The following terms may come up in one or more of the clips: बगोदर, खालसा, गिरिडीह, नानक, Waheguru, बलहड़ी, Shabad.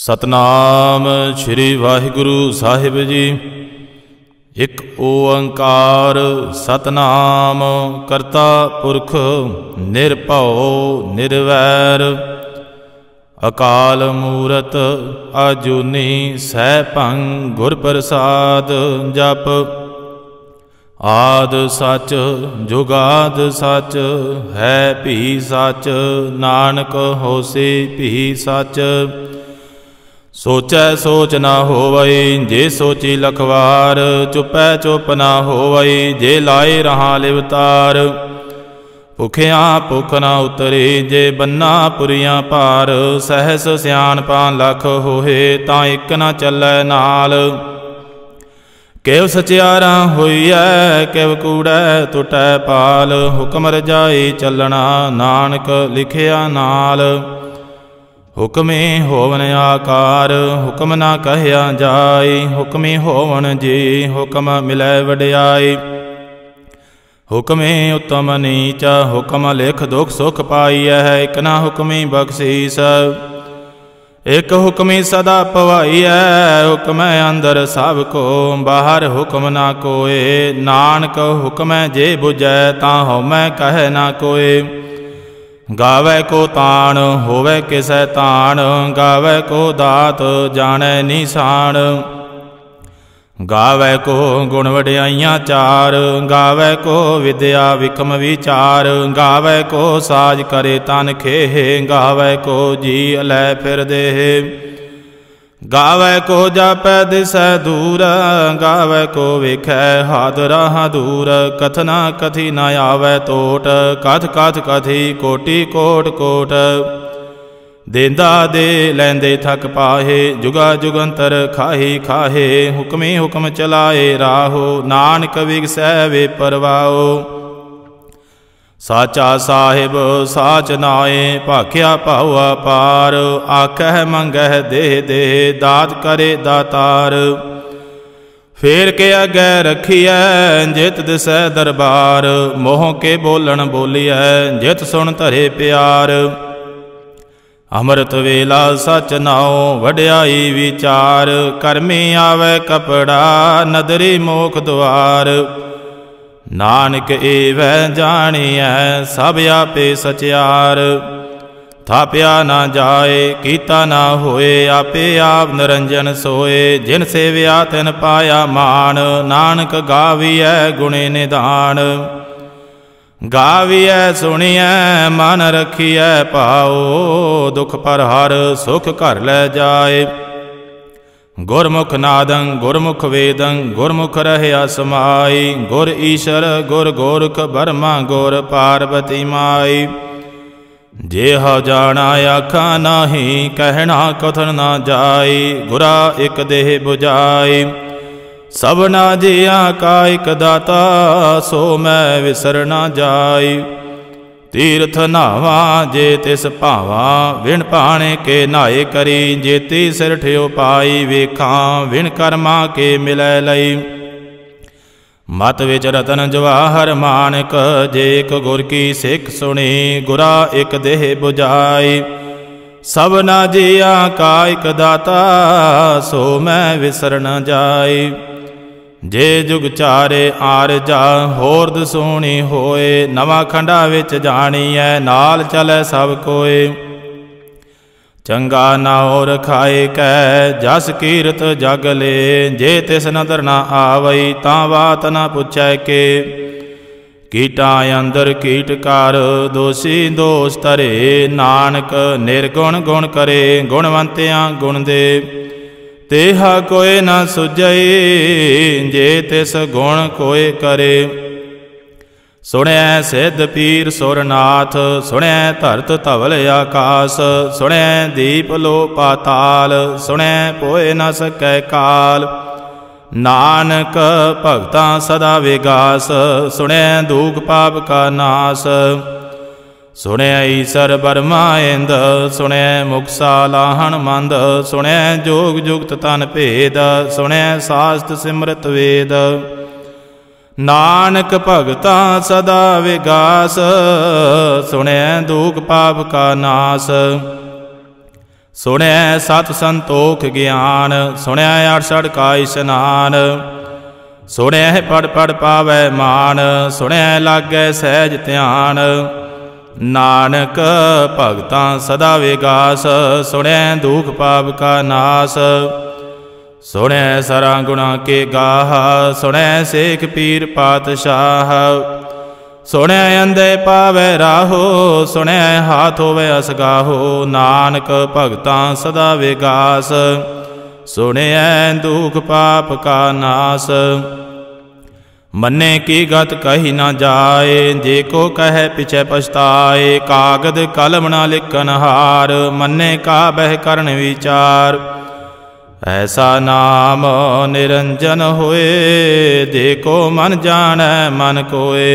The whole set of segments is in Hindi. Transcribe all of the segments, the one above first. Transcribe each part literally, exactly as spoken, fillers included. सतनाम श्री वाहिगुरु साहिब जी। एक ओंकार सतनाम करता पुरख निरभउ निरवैर, अकाल मूरत अजूनी सैभं गुर प्रसाद। जप आद सच जुगाद सच है भी सच, नानक होसे भी सच। सोचै सोच ना होवै जे सोची लखवार, चुपै चुप ना होवै जे लाए रहा लिवतार। भुखिया भुख ना उतरे जे बन्ना पुरिया पार, सहस सियान पान लख होहे तां इक ना चलै नाल। केव सचियारा होइए केव कूड़ै टुटै पाल, हुकम रजाई चलना नानक लिखिया नाल। हुक्मे होवन आकार हुक्म ना कहया जाय, हुक्मे होवन जी हुक्म मिलै वडियाई। हुक्मे उत्तम नीचा हुक्म लिख दुख सुख पाईए, इक ना हुक्मे बख्शीस एक हुक्मी सदा पवाईऐ। हुक्म अंदर सब को बाहर हुक्म ना कोए, नानक हुक्म जे बुझै तां हउमै कहै ना कोए। गावै को ताण होवै किसै ताण, गावै को दात जाणै निशाण। गावै को गुण वडियाइयां चार, गावै को विद्या विकम विचार। गावै को साज करे तन खेहे, गावै को जी अलै फिर देहे। गावै को जापै दिसै दूर, गावै को वेखै हादरा दूर। कथना कथि न आवै तोट, कथ कथ कथि कोटि कोट कोट। देंदा दे लैंदे थक पाहे, जुगा जुगंतर खाही खाहे। हुक्मे हुक्म चलाए राहो, नानक विगसै वे परवाओ। साचा साहिब साच नाए भाख्या पावा पार, आखह मंगह देह देह दात करे दातार। फेर के अगै रखिए जित दिसै दरबार, मोह के बोलन बोलिए जित सुन धरे प्यार। अमृत वेला सच नाओ वड्याई विचार, करमी आवै कपड़ा नदरी मोख द्वार। नानक एवै जाणिए सब आपे सचियार, थापिया ना जाए कीता ना होए। आपे आप निरंजन सोए, जिन सेविया तिन पाया मान। नानक गाविए गुणे निधान, गाविए सुनिए मन रखिए पाओ। दुख पर हर सुख घर लै जाए, गुरमुख नादं गुरमुख वेदं गुरमुख रहया समाई। गुर ईशर गुर गोरख बर्मा गुर पार्वती माई। जे ह जाना आखा नाही, कहना कथन ना जाई। गुरा इक देह बुझाई, सबना जिया का एक दाता। सो मैं विसर ना जाई, तीर्थ नावा जे तिस भावा। विण पाने के नाए करी जेती सिर ठियो पाई। वेखा विण कर्मा के मिलै लई, मत विच रतन जवाहर मानक। जेक गुर की सिख सुनी, गुरा एक देह बुझाई। सबना जिया का एक दाता, सो मैं विसर न जाई। जे जुग चारे आरजा होर दसूणी होए, नवा खंडा विच जाणीऐ नाल चलै सब कोए। चंगा नाओ रखाए कै जस कीरत जग ले, जे तिस नदर ना आवई तां बात ना पुछै के। कीटा अंदर कीट कार दोषी दोष धरे, नानक निर्गुण गुण करे गुणवंतिया गुण दे। तेहा कोय न सुझई जे तिस गुण कोय करे। सुणिया सिद्ध पीर सुरनाथ, सुणिया धरत धवल आकाश। सुणिया दीप लो पाताल, सुणिया पोय न सकै काल। नानक भगतां सदा विगास, सुणिया दूख पाप का नाश। सुणिया ईसर बर्मा इंद, सुणिया मुक्सा लाहण मंद। सुणिया जोग जुगत तन भेद, सुणिया सास्त सिमरत वेद। नानक भगतां सदा विगास, सुणिया दूख पाप का नाश। सुने सत संतोख ज्ञान, सुने अड़सठ का स्नान, सुने पढ़ पढ़ पावै मान, सुने लागै सहज ध्यान। नानक भगतां सदा विगास, सुने दुख पाप का नाश, सुने सरा गुणा के गाह, सुने सेख पीर पातशाह। सुने अंधे पावे राहो, सुने हाथ होवे असगाहो, नानक भगतां सदा विगास, सुने दुख पाप का नाश। मन्ने की गत कही ना जाए, जे को कहे पिछे पछताए, कागद कलम ना लिखन हार, मन्ने का बह करन विचार। ऐसा नाम निरंजन होए, देखो मन जान मन कोए,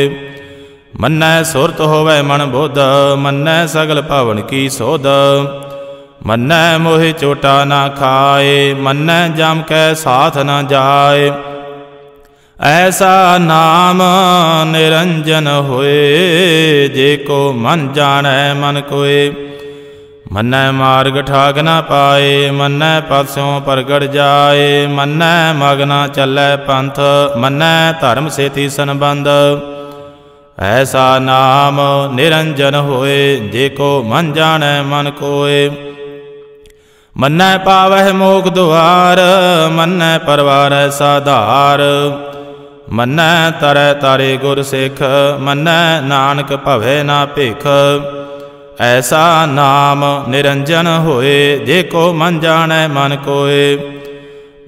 मन्नै सुरत होवै मन बोध, मन्नै सगल भवन की सोध। मन्नै मोहि चोटा ना खाए, मन्नै जम कै साथ न जाए, ऐसा नाम निरंजन होए, जेको मन जानै मन कोए। मन्नै मार्ग ठाग ना पाए, मन्नै पास्यों परगट जाए, मन्नै मग ना चलै पंथ, मन्नै धर्म सेती संबंध। ऐसा नाम निरंजन होए, जेको मन जानै मन कोए। मन्नै पावह मोख द्वार, मन्नै परवारै साधार, मन्नै तरै तारे गुर सिख, मन्नै नानक भवै ना भिख। ऐसा नाम निरंजन होए, जेको मन जानै मन कोए।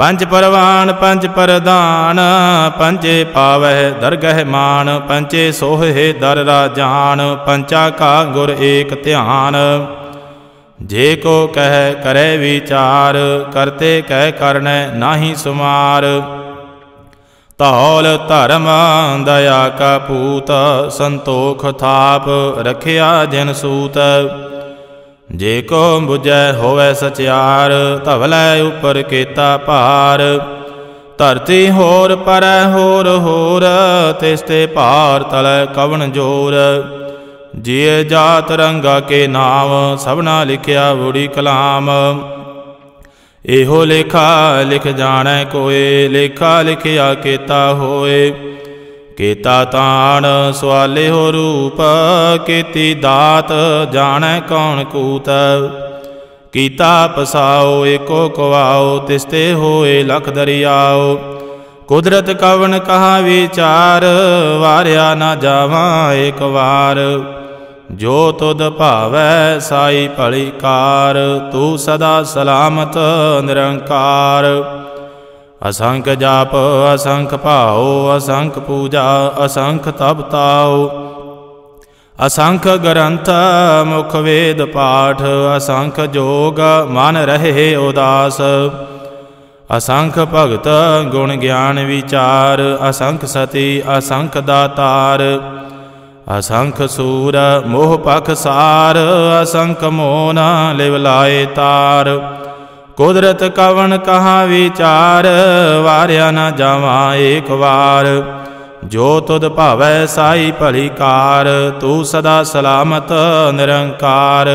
पंच परवान पंच परदान, पंचे पावह दरगह मान, पंचे सोहे दर राजान, पंचा का गुर एक ध्यान। जे को कह करे विचार, करते कह करने नाही सुमार। धौल धर्म दया का पूत, संतोख थाप रखिया जिन सूत। जे को बुझै होवै सचियार, धवलै उपर केता पार, धरती होर परै होर होर, तिसते पार तलै कवन जोर। जिये जात रंगा के नाम, सबना लिखिया बुड़ी कलाम, एहो लेखा लिख जाणै कोए, लेखा लिखिया केता होए। केता तान सवाले हो रूप, केती दात जाने कौन कूत। कीता पसाओ एको कवाओ, तिस्ते होए लख दरियाओ, कुदरत कवन कहा विचार, वारिया ना जावा एक बार। जो तुद भावै साई भली कार, तू सदा सलामत निरंकार। असंख जाप असंख भाओ, असंख पूजा असंख तप ताओ, असंख ग्रंथ मुख वेद पाठ, असंख जोग मन रहे उदास। असंख भगत गुण ज्ञान विचार, असंख सती असंख दातार, असंख सूर मोह पख सार, असंख मोन लिव लाए तार। कुदरत कवन कहा विचार, वारिया न जावा एक बार। जो तुद भावै साई भली कार, तू सदा सलामत निरंकार।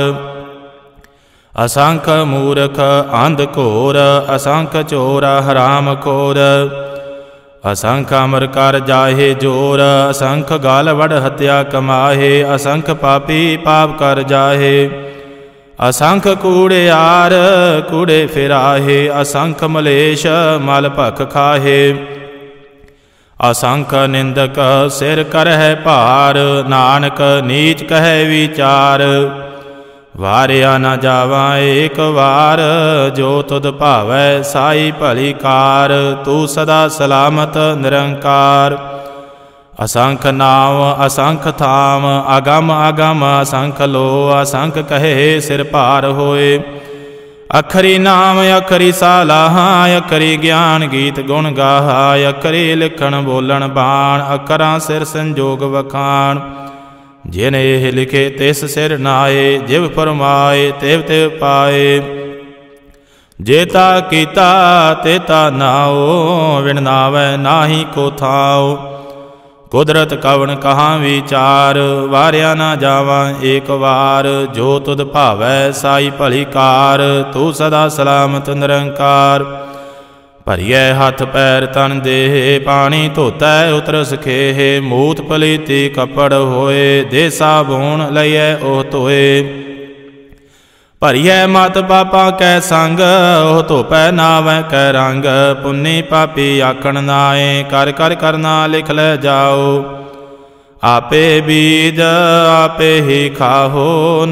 असंख मूर्ख अंध घोर, असंख चोर हराम खोर, असंख अमर कर जाहे जोर, असंख गाल वड़ हत्या कमाहे, असंख पापी पाप कर जाहे। असंख कूड़े आर कूड़े फिराहे, असंख मलेश मल भख खाहे, असंख निंदक सिर करह भार, नानक नीच कह विचार। वारिया न जावा एक बार, जो तुद भावै साई भली कार, तू सदा सलामत निरंकार। असंख नाम असंख थाम, आगम आगम असंख लो, असंख कहे सिर पार होए। अखरी नाम अखरी सालाहा, अखरी ज्ञान गीत गुण गाहा, अखरी लिखण बोलण बाण, अखरा सिर संजोग वखाण। जिन एह लिखे तिस सिर नाए, जिव फरमाए तिव तिव पाए। जेता कीता तेता नाओ, विण नावै नाही को थाओ। कुदरत कवन कहाँ विचार, वारिया ना जावा एक बार। जो तुद भावै साई भली कार, तू सदा सलामत निरंकार। भरिए हथ पैर तन देह, पानी धोतै उतरस खेह। मूत पलीती कपड़ होए, दे साबून लइए ओह धोए। भरिए मत पापा कै संग, ओह धोपै नावै कै रंग। पुन्नी पापी आखण नाए, कर कर करना लिख लै जाओ। आपे बीज आपे ही खाहो,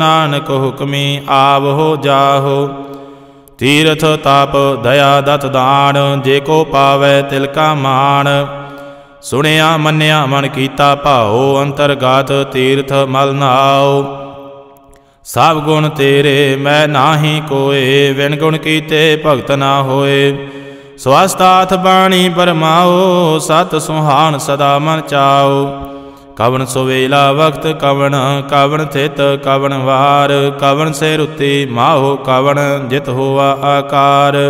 नानक हुक्मी आव हो जाहो। तीर्थ ताप दया दत दान, जे को पावै तिलका मान। सुनिया मन्या मन कीता भाओ, अंतरगत तीर्थ मल नाओ। सब गुण तेरे मैं नाही कोए, विण गुण कीते भगत ना होए। स्वास्थाथ बाणी बरमाओ, सत सुहान सदा मन चाओ। कवन सुवेला वक्त कवन, कवन थित कवन वार। कवन से रुति माहो कवन, जित होआ आकार।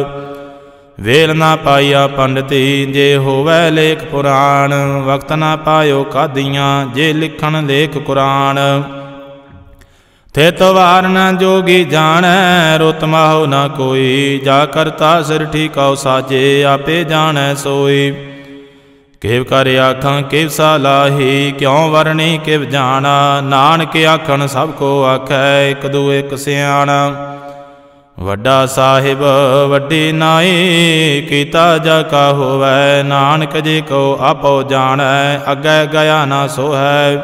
वेल ना पाइया पंडिती, जे होवै लेख पुराण। वक्त ना पायो कादियाँ, जे लिखण लेख कुरान। थितवार न जोगी जाणै, रुत माहो न कोई। जा करता सिर ठीकाउ साजे, आपे जाणै सोई। किव कर आखां किव सलाही, क्यों वरणी किव जाना। नानक आखण सब को आखै, एक दू एक सियाणा। वड्डा साहिब वड्डी नाई, कीता जा का होवै। नानक जी को आपो जाणै, अगै गया ना सोहै।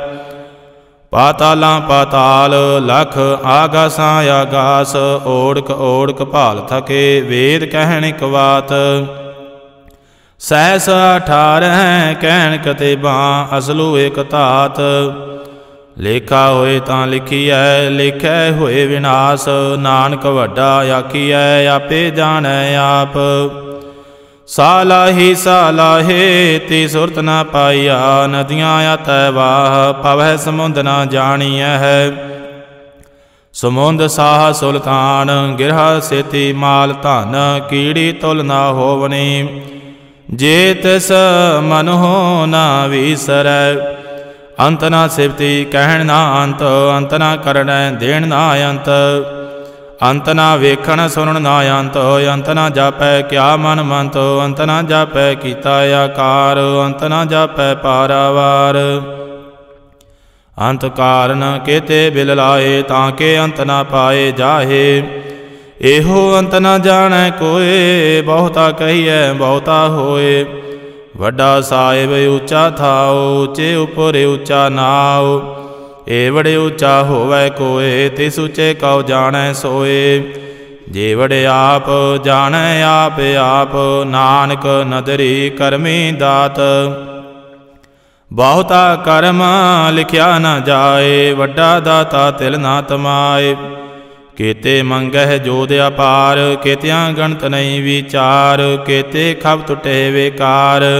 पाताला पाताल लख, आगासा आगास। ओड़क ओड़क भाल थके, वेद कहणिक वात। सहस अठारह कहण कते बां, असलू एक तात। लेखा होए तां लिखिए, लिखै होए विनाश। नानक वड्डा आखिए, आपे जाणै आप। सालाही सालाहे ती सुरत न पाइया। नदियां आतै वाह, पवै समुंद न जानिया है। समुंद साह सुल्तान, गिरह सेती माल धन। कीड़ी तुल न होवनी, जे तिस मनहो न विसरै। अंत न सिफती कहण न अंत, अंत न करणै देण न अंत। अंत ना वेखण सुनण ना अंत, अंत ना जापै क्या मन मंत। अंत ना जापै कीता आकार, अंत ना जापै पारावार। अंत कारण केते बिल लाए, ताके अंत ना पाए जाहे। एहो अंत ना जाणै कोए, बहुता कहिए बहुता होए। वड्डा साहिब ऊचा थाओ, ऊचे उपर ऊचा नाओ। एवड़े ऊचा होवै कोए, तिस ऊचे कौ जाणै सोए। जेवड़े आप जाणै आप आप, नानक नदरी करमी दात। बहुता कर्म लिखिया न जाए, वड्डा दाता तिल ना तमाए। केते मंगह जोद अपार, केतिया गणत नहीं विचार। केते खब टुटे बेकार,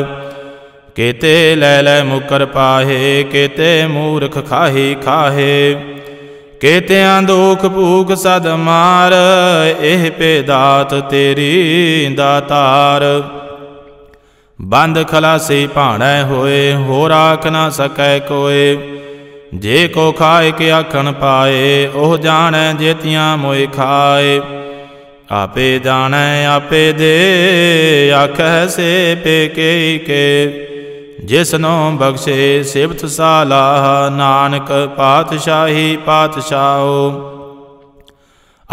केते लै लै मुकर पाहे। केते मूर्ख खाही खाहे, केतिया दुख भूख सद मार। एह पे दात तेरी दातार, बंद खलासी भाणै होए। हो राख ना सकै कोए, जे को खाए के आखण पाए। ओह जाणै जेतियां मोए खाए, आपे जाणै आपे दे। आखै से पे के के, जिसनो बख्शे सिफत सालाह। नानक पातशाही पातशाहो,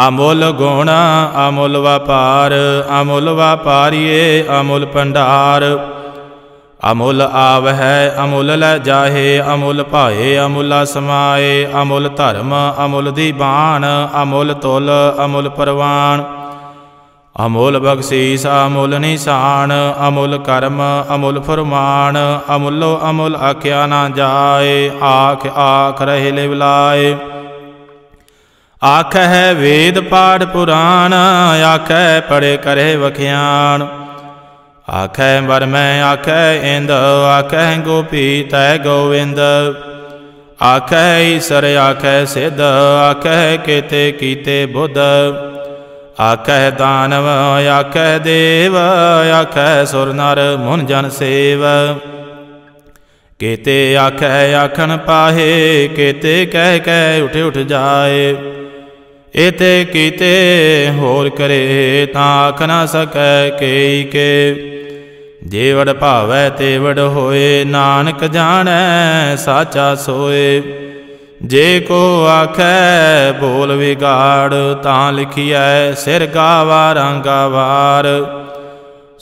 अमुल गुण अमुल व्यापार। अमुल व्यापारिये अमुल भंडार। अमुल आवहै अमुल लै जाहे। अमुल पाए अमुला समाए। अमुल धर्म अमुल दीवान। अमुल तुल अमुल परवान। अमूल बख्शीस अमूल निशान। अमूल कर्म अमूल फुरमान। अमूलो अमूल आख्या ना जाए। आख आख रहे लिवलाए। आख है वेद पाठ पुराण। आख है पढ़े करे वख्यान। आख है बरमै आख है इंद। आख है गोपी तय गोविंद। आख है ईसर आख है सिद्ध। आख है केते कीते बुद्ध। आखै दानव आखै देव। आखै सुर नर मुन जन सेव। केते आखै आखन पाहे, केते कह कह उठ उठ जाए। एते कीते होर करे तां आख ना सकै केई के। जेवड़ भावै तेवड़ होए, नानक जाणै साचा सोए। जे को आखै बोल विगाड़, तां लिखिया सिर गावा रंगा वार।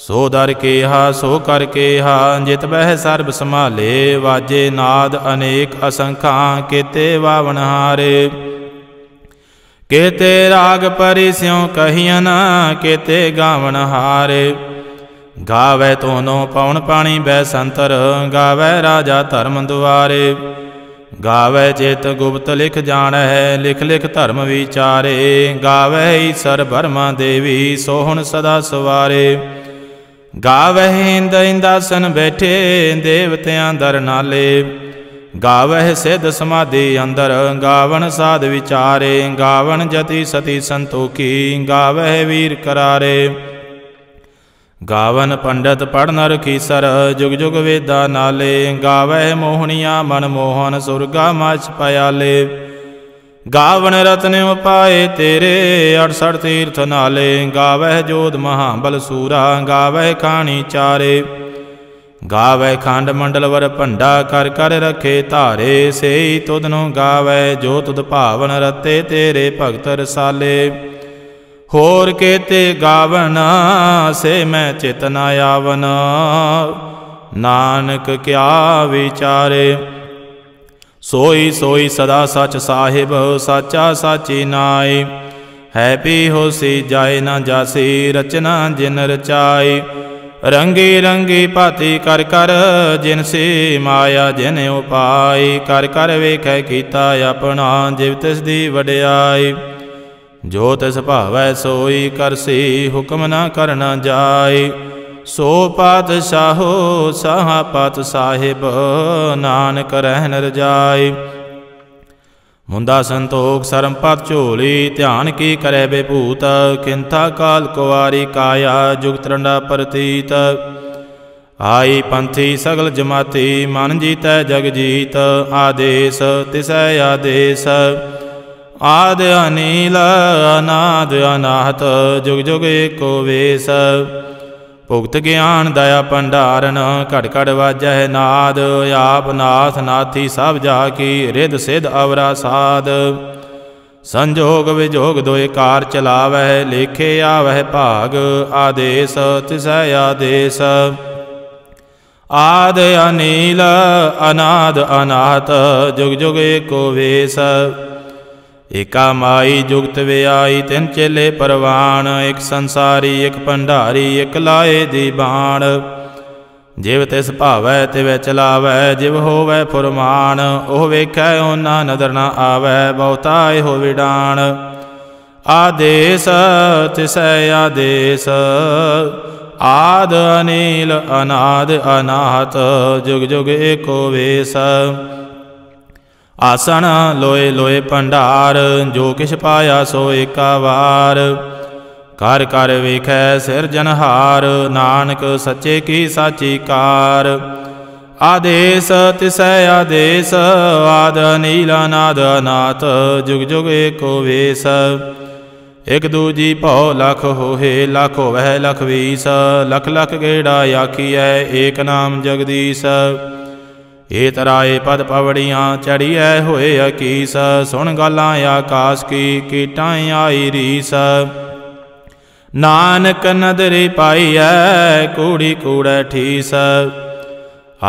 सो दर केहा सो कर केहा, जित बह सर्ब संभाले। वाजे नाद अनेक असंखां, केते वावन हारे। केते राग परि स्यों कहियन, केते गावन हारे। गावै तोनो पौन पाणी बैसंतर, गावै राजा धर्म दुआरे। गावै चेत गुप्त लिख जान है, लिख लिख धर्म विचारे। गावै ईसर बर्मा देवी, सोहन सदा सवारे। गावै इंद इंदासन बैठे, देवत्यां दर नाले। गावह सिद्ध समाधि अंदर, गावन साध विचारे। गावन जति सति संतोखी, गावह वीर करारे। गावन पंडित पढ़ नर की सर, जुग जुग वेदा नाले। गावह मोहनिया मनमोहन, सुरगा माछ पयाले। गावन रत्न उपाए तेरे, अड़सठ तीर्थ नाले। गावह जोध महाबल सूरा, गावह खानी चारे। गावै खंड मंडल वर भंडा, कर कर रखे धारे। सेई तुदनु गावै, जो तुद भावन रते, तेरे भगत रसाले। होर केते गावन, से मैं चेतना यावन। नानक क्या विचारे, सोई सोई सदा सच साहिब। साचा साची नाई, है पी होसी जाए ना जासी। रचना जिन रचाई, रंगी रंगी भांति कर कर जिनसी। माया जिन उपाई, कर कर वेखै कीता अपना। जिव तिस दी वडियाई, जो तिस भावै सोई करसी। हुक्म ना करना जाई, सो पातशाहो साहा पात साहिब। नानक रहन रजाई, मुंदा संतोख सरम पत झोली। ध्यान की करे बेभूत, किंथा काल कुवारी काया। जुग तरंडा प्रतीत, आई पंथी सगल जमाती। मन जीतै जग जीत, आदेश तिसै आदेश। आद अनील अनाद अनाहत, जुग जुग एको वेश। भुगत ज्ञान दया भंडारन, घड़ घड़ वाजह नाद। आप नाथ नाथी सब जाकी, रिद सिद्ध अवरा साध। संजोग विजोग दुए कार चलावह, लेखे आवह भाग। आदेश तिसै आदेश, आद अनील अनाद अनाहत। जुग जुग एको वेश। एका माई जुगत व्याई, तिन चेले परवान। एक संसारी एक भंडारी, एक लाए दी बाण। जिव तिस भावै तिवै चलावै, जिव होवै फुरमान। ओह वेखै ओना नदर न आवै, बहुता एहो विडान। आदेश तिसै आदेश, आद अनील अनाद अनाहत। जुग जुग एको वेश। आसन लोए लोए भंडार, जो किछ पाया सो एका वार। कर कर वेखै सिरजनहार, नानक सच्चे की साची कार। आदेश तिसै आदेश, आद अनील अनाद अनाथ। जुग जुग एको वेश। एक दूजी भौ लख होहे, लख होवै लख वीस। लख लख गेड़ा आखियै, एक नाम जगदीश। ए तराए पद पवड़ियाँ, चढ़िए होए अकीस। सुन गालां आकाश की, कीटां आई रीस। नानक नदरी पाई है, कूड़ी कूड़ै ठीस।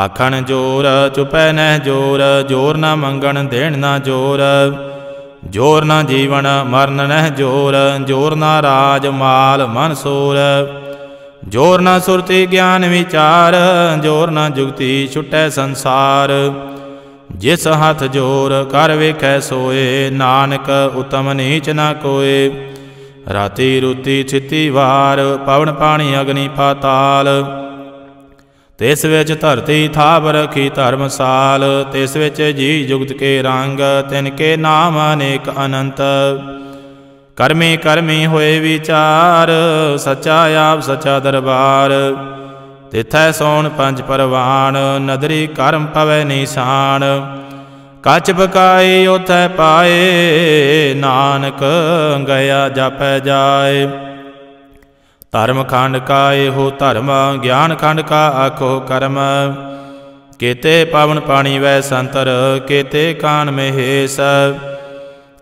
आखन जोर चुपै न जोर, जोर न मंगन देन न जोर। जोर न जीवन मरन न जोर, जोर न राज माल मन सोर। जोर न सुरती ज्ञान विचार, जोर न जुगति छुटै संसार। जिस हथ जोर कर वेखै सोए, नानक उत्तम नीच न कोए। राति रुति छिति वार, पवन पाणी अग्नि पाताल। तिस विच धरती थाप रखी धर्मसाल। तिस विच जी जुगत के रंग, तिनके नाम अनेक अनंत। कर्मी कर्मी होए विचार, सचा आप सचा दरबार। तिथै सोण पंज परवान, नदरी कर्म पवै निशान। कछ बकाई उथै पाए, नानक गया जापै जाए। धर्म खंड का एहो धर्म, ज्ञान खंड का आखो कर्म। केते पावन पानी वै संतर, केते कान महेश।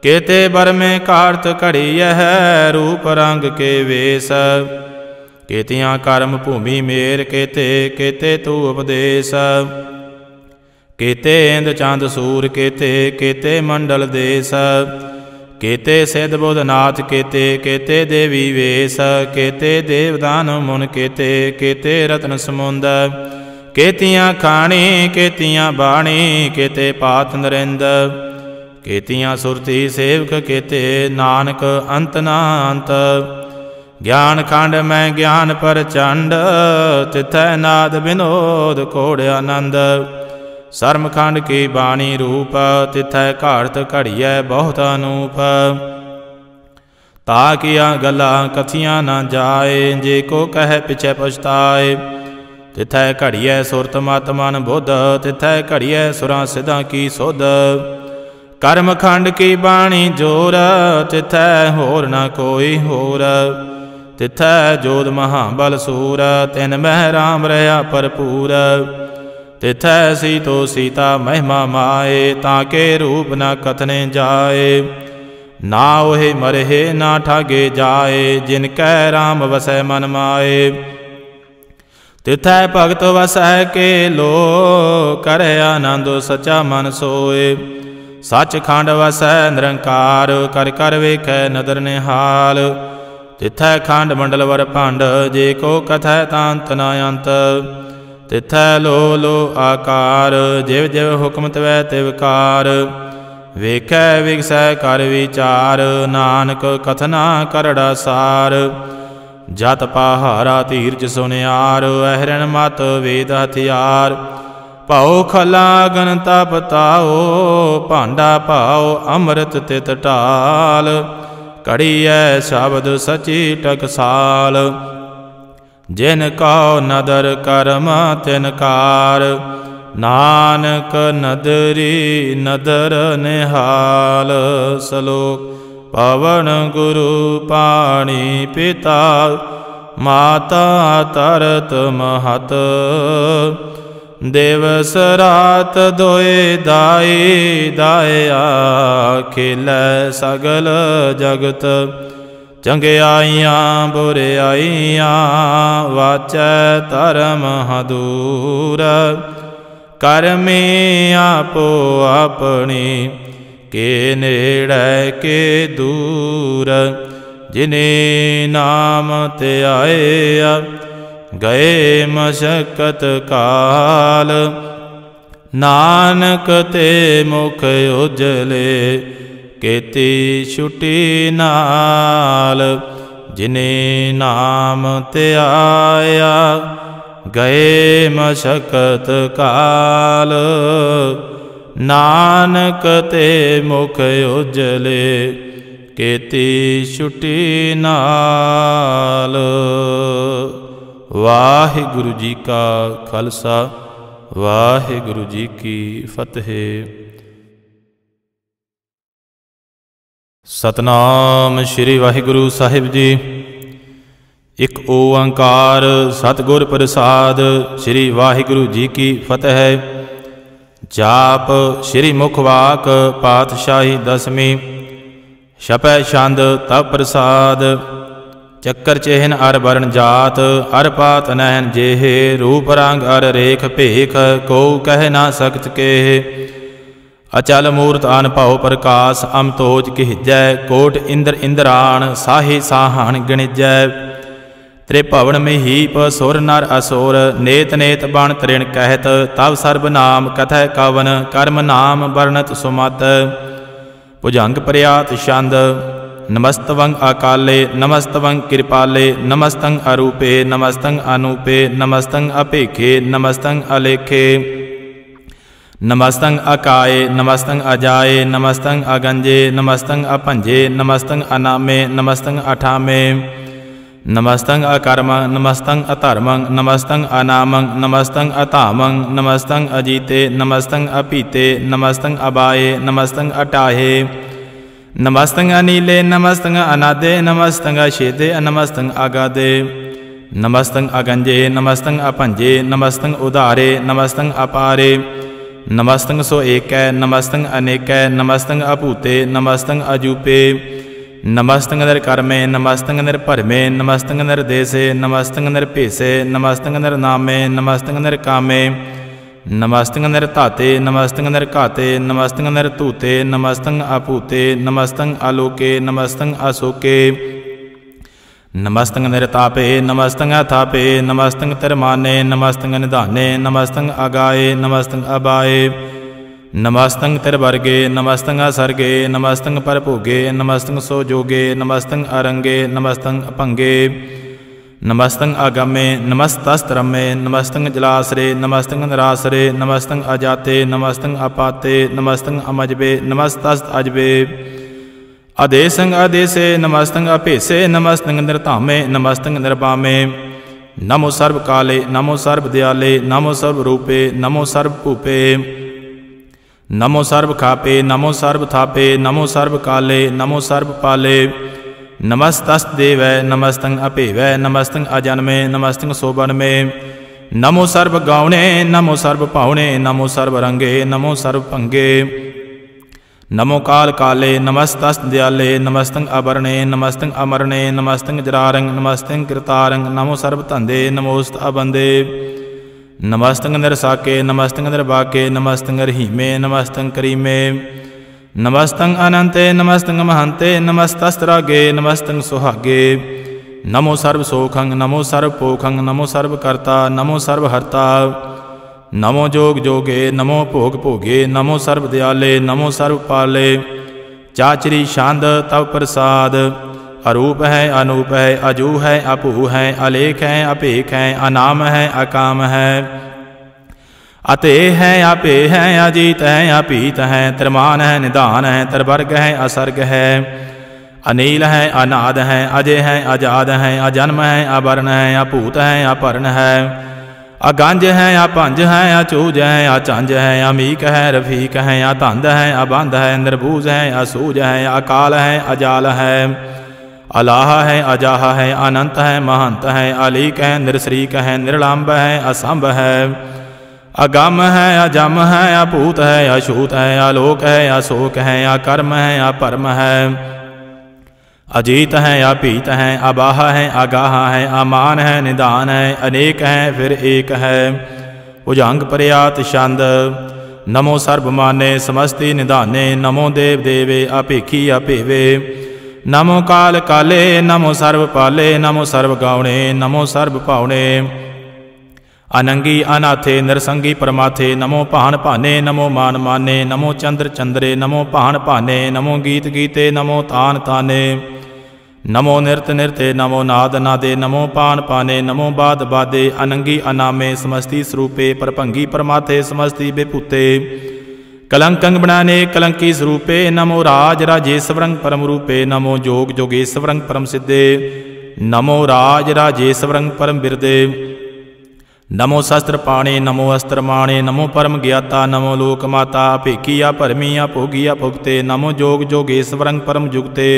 केते बर में कार्त घड़ी यह, रूप रंग के वेश। केतियाँ कर्म भूमि मेर केते, केते तू उपदेश। केते इंद चंद सूर केते, केते मंडल देश। केते सिद्ध बुधनाथ केते, केते देवी वेश। केते देवदान मुन केते, केते रतन समुंद। केतियाँ खाणी केतियाँ बाणी, केते पात नरिंद। केतियाँ सुरती सेवक केते, नानक अंत ना अंत। ज्ञान खंड में ज्ञान प्रचंड, तिथै नाद विनोद कोड़ आनंद। सरम खंड की बाणी रूप, तिथै घाट घड़िए बहुत अनूप। ताकिया गल्लां कथिया ना जाए, जे को कह पिछे पछताए। तिथै घड़िए सुरत मत मन बुध, तिथै घड़िए सुरां सिधां की सुध। कर्म खंड की बाणी जोर, तिथै होर ना कोई होर। तिथै जोध महाबल सूर, तिन मह राम रहा भरपूर। तिथै सीतो सीता महिमा माए, ताके रूप न कथने जाए। ना ओहे मरहे ना ठागे जाए, जिनकै राम वसै मन माए। तिथै भगत वसै के लो, करे आनंद सचा मन सोए। सच खंड वसै निरंकार, कर कर वेखै नदर निहाल। तिथै खंड मंडल वर भांड, जे को कथै तांत न अंत। तिथै लो लो आकार, जिव जिव हुक्म तवै तिवकार। वेखै विगसै कर विचार, नानक कथना करड़ा सार। जत पहारा तीरज सुनियार, अहरण मत वेद हथियार। पाओ खला अगन तप ताओ, भांडा पाओ अमृत तित टाल। कड़िए शब्द सची टकसाल, जिनका नदर करम तिनकार। नानक नदरी नदर निहाल। सलोक पवन गुरु पाणी पिता, माता तरत महत। दिवस रात दोए दाई, दाया खिलै सगल जगत। चंगियाइयां बुरियाइयां, वाचै धर्म हदूर। करमी आपो अपनी, के नेड़ै के दूर। जिन्हें नाम ते आया, गए मशक्कत काल। नानक ते मुख उजले, केती छुटी नाल। जिन्हें नाम ते आया, गए मशक्कत काल। नानक ते मुख उजले, केती छुटी नाल। वाहिगुरु जी का खालसा, वाहिगुरु जी की फतेह। सतनाम श्री वाहिगुरु साहिब जी। एक ओंकार सतगुर प्रसाद, श्री वाहिगुरु जी की फतेह। जाप श्री मुखवाक पातशाही दसमी। छपै छंद तप प्रसाद। चक्कर चेहन अर बरन जात, अर पात नैन जेहे। रूप रंग अर रेख भेख, को कह ना सकत केहे। अचल मूर्त अन भौ प्रकाश, अमतोज किहिजै। कोट इंद्र इंद्राण, साहि साहन गणिजै। त्रिभवन मिहीप सुर नर असुर, नेत नेत बण त्रिण कहत। तव सर्व नाम कथय कवन, कर्म नाम वर्णत सुमत। भुजंग प्रयात छंद। नमस्तवं अकाले, नमस्तवं कृपाले। नमस्तं अरूपे, नमस्तं अनूपे। नमस्तं अपेखे, नमस्तं अलेखे। नमस्तं अकाये, नमस्तं अजाये। नमस्तं अगंजे, नमस्तं अपंजे। नमस्तं अनामे, नमस्तं अठामे। नमस्तंग अकर्मं नमस्तंग अधर्मं नमस्तंग अनामं नमस्तंग अतामं नमस्तंग अजिते नमस्तंग अपीते नमस्तंग अबाये नमस्तंग अटाहे नमस्तंग अनीले नमस्तंग अनादे नमस्तंग अशेदे नमस्तंग अगादे नमस्तंग अगंजे नमस्तंग अपंजे नमस्तंग उदारे नमस्तंग अपारे नमस्तंग सो एकै नमस्तंग अनेकै नमस्तंग अपूते नमस्तंग अजूपे नमस्तंग निर्कर्मे नमस्तंग निर्परमे नमस्तंग निर्देशे नमस्तंग निर्पेशे नमस्तंग निर्नामे नमस्तंग निर्कामे नमस्तंग निर्ताते नमस्तंग निर्काते नमस्तंग निर्तूते नमस्तंग आपूते नमस्तंग आलोके नमस्तंग अशोके नमस्तंग निर्तापे नमस्तंग अथापे नमस्तंग तिरमाने नमस्तंग निधाने नमस्तंग अगाये नमस्तंग अबाये नमस्तंग तिरवर्गे नमस्तंग असर्गे नमस्तंग परभोगे नमस्तंग सोजोगे नमस्तंग अरंगे नमस्तंग अपंगे नमस्तंग अगम्ये नमस्तस्त्रम्ये नमस्तंग जलाश्रे नमस्तंग निराश्रे नमस्तंग अजाते नमस्तंग अपाते नमस्तंग अमजबे नमस्तस्त अजबे अदेसंग अदेशे नमस्तंग अपेशे नमस्तंग निर्तामे नमस्तंग निर्वामे नमो सर्वकाले नमो सर्वदयाले नमो सर्वरूपे नमो सर्वभूपे नमो सर्व खापे नमो सर्व थापे नमो सर्व काले नमो सर्व पाले नमस्तस्देव नमस्तंग अपेवै नमस्तंग अजन्मे नमस्तंग सोबनमे नमो सर्व गावणे नमो सर्व पाहुणे नमो सर्व रंगे नमो सर्व पंगे नमो काल काले नमस्तस्दयाले नमस्तंग अवरणे नमस्तंग अमरणे नमस्तंग जरारंग नमस्तंग कृतारंग नमो सर्व तंदे नमोस्त अबंदे नमस्तंग निरसाके नमस्तंग निर्वाके नमस्तंग रहीमे नमस्तंग करीमे नमस्तंग अनंते नमस्तंग महंते नमस्तस्त्रागे नमस्तंग सुहागे नमो सर्व सोखंग नमो सर्व पोखंग नमो सर्वकर्ता नमो सर्वहर्ता नमो जोग जोगे नमो भोग भोगे नमो सर्व दयाले नमो सर्व पाले चाचरी शांद तव प्रसाद अरूप है अनूप है अजू है अपू है अलेख है अपेख है अनाम है अकाम है अते है अपे है अजीत है अपीत है त्रिमान है निदान है त्रिवर्ग है असर्ग है अनील है अनाद है अजय है अजाद है अजन्म है अवर्ण है अपूत है अपर्ण है अगंज है अपंज है अचूज है अचंज है अमीक है रफीक है अतंद है अबंध है निर्भूज है असूज है अकाल है अजाल है अलाह है अजाह है अनंत है महंत है अलीक है निरसरीक है निर्लंब है असंभ है अगम है अजम है अपूत है अशूत है अलोक है अशोक है अकर्म है अपरम है अजीत है अपीत है अबाह है अगाह है अमान है निदान है अनेक है फिर एक है उजांग पर्यात छंद नमो सर्वमाने समस्ति निदाने नमो देव देवे अपेखी अपेवे नमो काल काले नमो सर्व पाले नमो सर्व गावणे नमो सर्व पावणे अनंगी अनाथे नरसंगी परमाथे नमो पाहन पाने नमो मान माने नमो चंद्र चंद्रे नमो पाहन पाने नमो गीत गीते नमो तान ताने नमो नृत नृत्य नमो नाद नादे नमो पान पाने नमो बाद बादे अनंगी अनामे समस्ति स्वरूपे परपंगी परमाथे समस्ति बेपुते कलंकंग बनाने कलंकी स्वरूपे नमो राज राजेश्वरंग परम रूपे नमो जोग जोगेश्वरंग परम सिद्धे नमो राज राजेश्वरंग परम बिरदे नमो शस्त्र पाणे नमो अस्त्रमाणे नमो परम ज्ञाता नमो लोकमाता अपेकिया परमिया भोगिया भुगते नमो जोग जोगेश्वरंग परम जुगते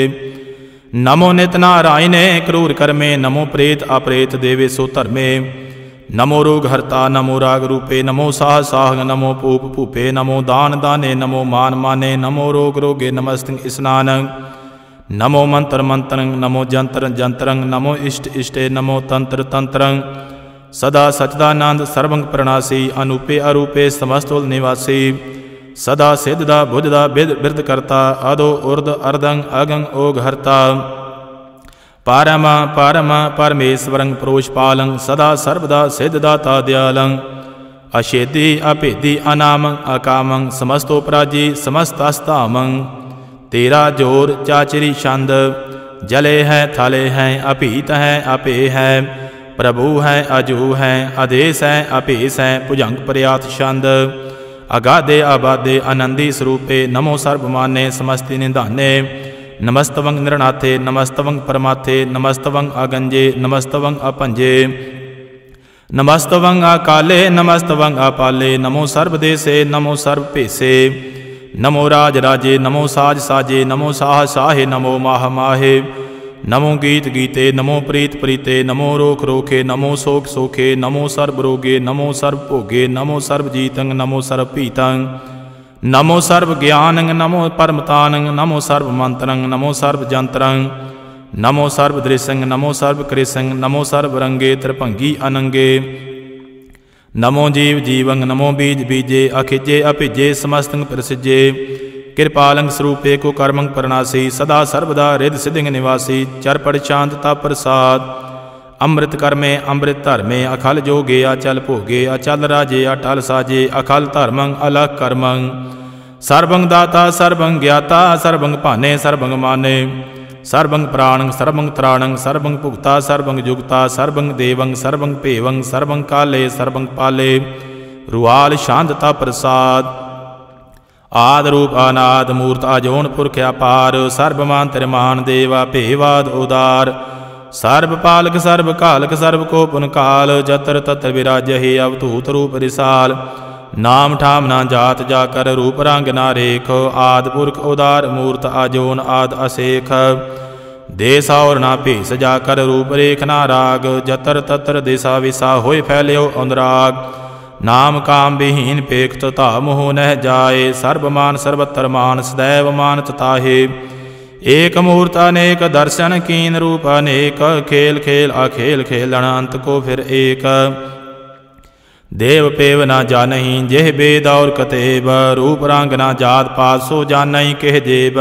नमो नित नारायणे क्रूर कर्मे नमो प्रेत अप्रेत देवेशो धर्मे नमो रोगहर्ता नमो राग रूपे नमो साह साह नमो पूप पूपे नमो दान दाने नमो मान माने नमो रोग रोगे नमस्तंग स्नान नमो मंत्र मंत्रंग नमो जंतर जंतरंग नमो इष्ट इष्टे नमो तंत्र तंत्रंग सदा सच्चिदानंद सर्वंग प्रणासी अनुपे अरूपे समस्तोल निवासी सदा सिद्धदा भुजदा बिद बिर्दकर्ता अदो उर्द अर्दंग अगंग ओघहर्ता पारमा पारमा परमेश्वरं पुरुषपालं सदा सर्वदा सिद्धदाता दयालं अशेदि अपेदि अनामं अकामं समस्तोपराजी समस्तास्तामं तेरा जोर चाचरी छंद जले है थले है अपीत है अपे है प्रभु है अजू है अदेश है अपेश है भुजंग पर्यात छंद अगाधे अबाधे आनंदी स्वरूपे नमो सर्वमाने समस्ति निधाने नमस्तवं नृणाथे नमस्तवं परमाथे नमस्तवं आगंजे नमस्तवं अपंजे नमस्तवं आकाले नमस्तवं आपाले नमो सर्वदेशे नमो सर्वपेशे नमो राजराजे नमो साज साजे नमो साह साहे नमो माह माहे नमो गीत गीते नमो प्रीत प्रीते नमो रोख रोखे नमो शोक शोखे नमो सर्वरोगे नमो सर्वभोगे नमो सर्वजीतंग नमो सर्वपीतंग नमो सर्वज्ञानंग नमो परमतानंग नमो सर्वमंत्रंग नमो सर्वजंत्रंग नमो सर्वदृशंग नमो सर्वकृशंग नमो सर्वरंगे त्रिभंगी अनंगे नमो जीव जीवंग नमो बीज बीजे अखिजे अपिजे समस्तंग प्रसिजे कृपालंग स्वरूपे कुकर्मंग परनासी सदा सर्वदा हृदय सिद्धिंग निवासी चर पर शांतता प्रसाद अमृत कर्मे अमृत धर्मे अखल जोगे अचल भोगे अचल राजे अटल साजे अखल धर्मंग अलग कर्मंग सर्वंग दाता सर्वंग ज्ञाता सर्वंग भाने सर्वंग माने सर्वंग प्राणंग सर्वंग त्राणंग सर्वंग भुक्ता सर्वंग युक्ता सर्वंग देवंग सर्वंग पेवंग सर्वंग काले सर्वंग पाले रुआल शांतता प्रसाद आद रूप अनाद मूर्त अजोन पुरख अपार सर्वमान त्रिमान देवा भेवाद उदार सर्वपालक सर्वकालक सर्वकोपनकाल जत्र तत्र विराजय हे अवधूत रूप रिसाल नाम ठाम ना जात जाकर रूप रंग ना रेख आद पुरख उदार मूर्त अजोन आद अशेख देसा और ना भेष जाकर रूप रेख ना राग जत्र तत्र दिशा विशा होय फैल्यो अनुराग नाम काम विहीन पेख तथा मोह नह जाए सर्वमान सर्वत्र मान सदैव मान तताहे एक मूर्त अनेक दर्शन कीन रूप अनेक खेल खेल अखेल खेलन अंत को फिर एक देव पेव ना जानहि जेह बेद और कतेब रूप रंग ना जात पात सो जानहि केह देव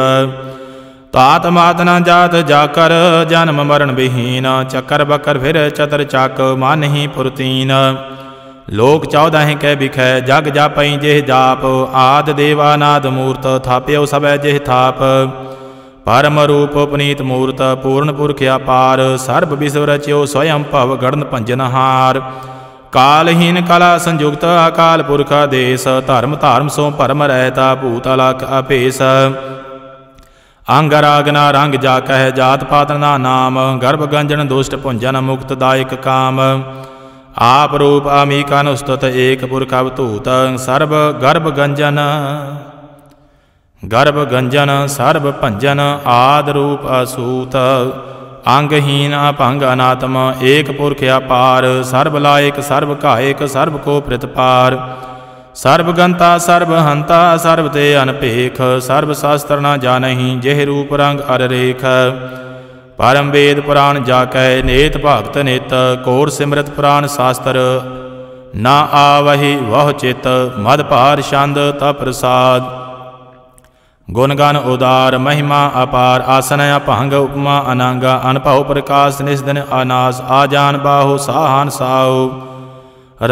तात मात ना जात जाकर जन्म मरण विहीन चक्कर बकर फिर चतर चाक मानहि पुरतीन लोक चौदह कै बिखै जग जापई जेह जाप आद देवानाद मूर्त थाप्यो सबै जेह थाप परम रूप पुनीत मूर्त पूर्ण पुरख अपार सर्व विश्व रच्यो स्वयं भव गण पंजनहार कालहीन कला संयुक्त अकाल पुरख देश धर्म धर्म सो परम रहता भूतलक अपेश अंग राग ना रंग जाकह जात पात ना नाम गर्भ गंजन दुष्ट पुंजन मुक्त दायक काम आप रूप अमीकानुस्तुत एक पुरख अवतूत सर्व गर्भ गंजन गर्भ गंजन सर्व भंजन आद रूप असूत अंगहीन अपंग अनात्म एक पुरख अपार सर्वलायक सर्वकायक सर्व को प्रतपार सर्वगंता सर्वहंता सर्वते अनपेख सर्वशास्त्र न जानहि जेह रूप रंग अररेख परम वेद पुराण जाकै नेत भक्त नेत कौर सिमृत पुराण शास्त्र ना आवहि वह चेत मद पार छंद तप्रसाद गुणगान उदार महिमा अपार आसन अपहंग उपमा अनांगा अनभव प्रकाश निस्दन अनास आजान बाहु साहान साहु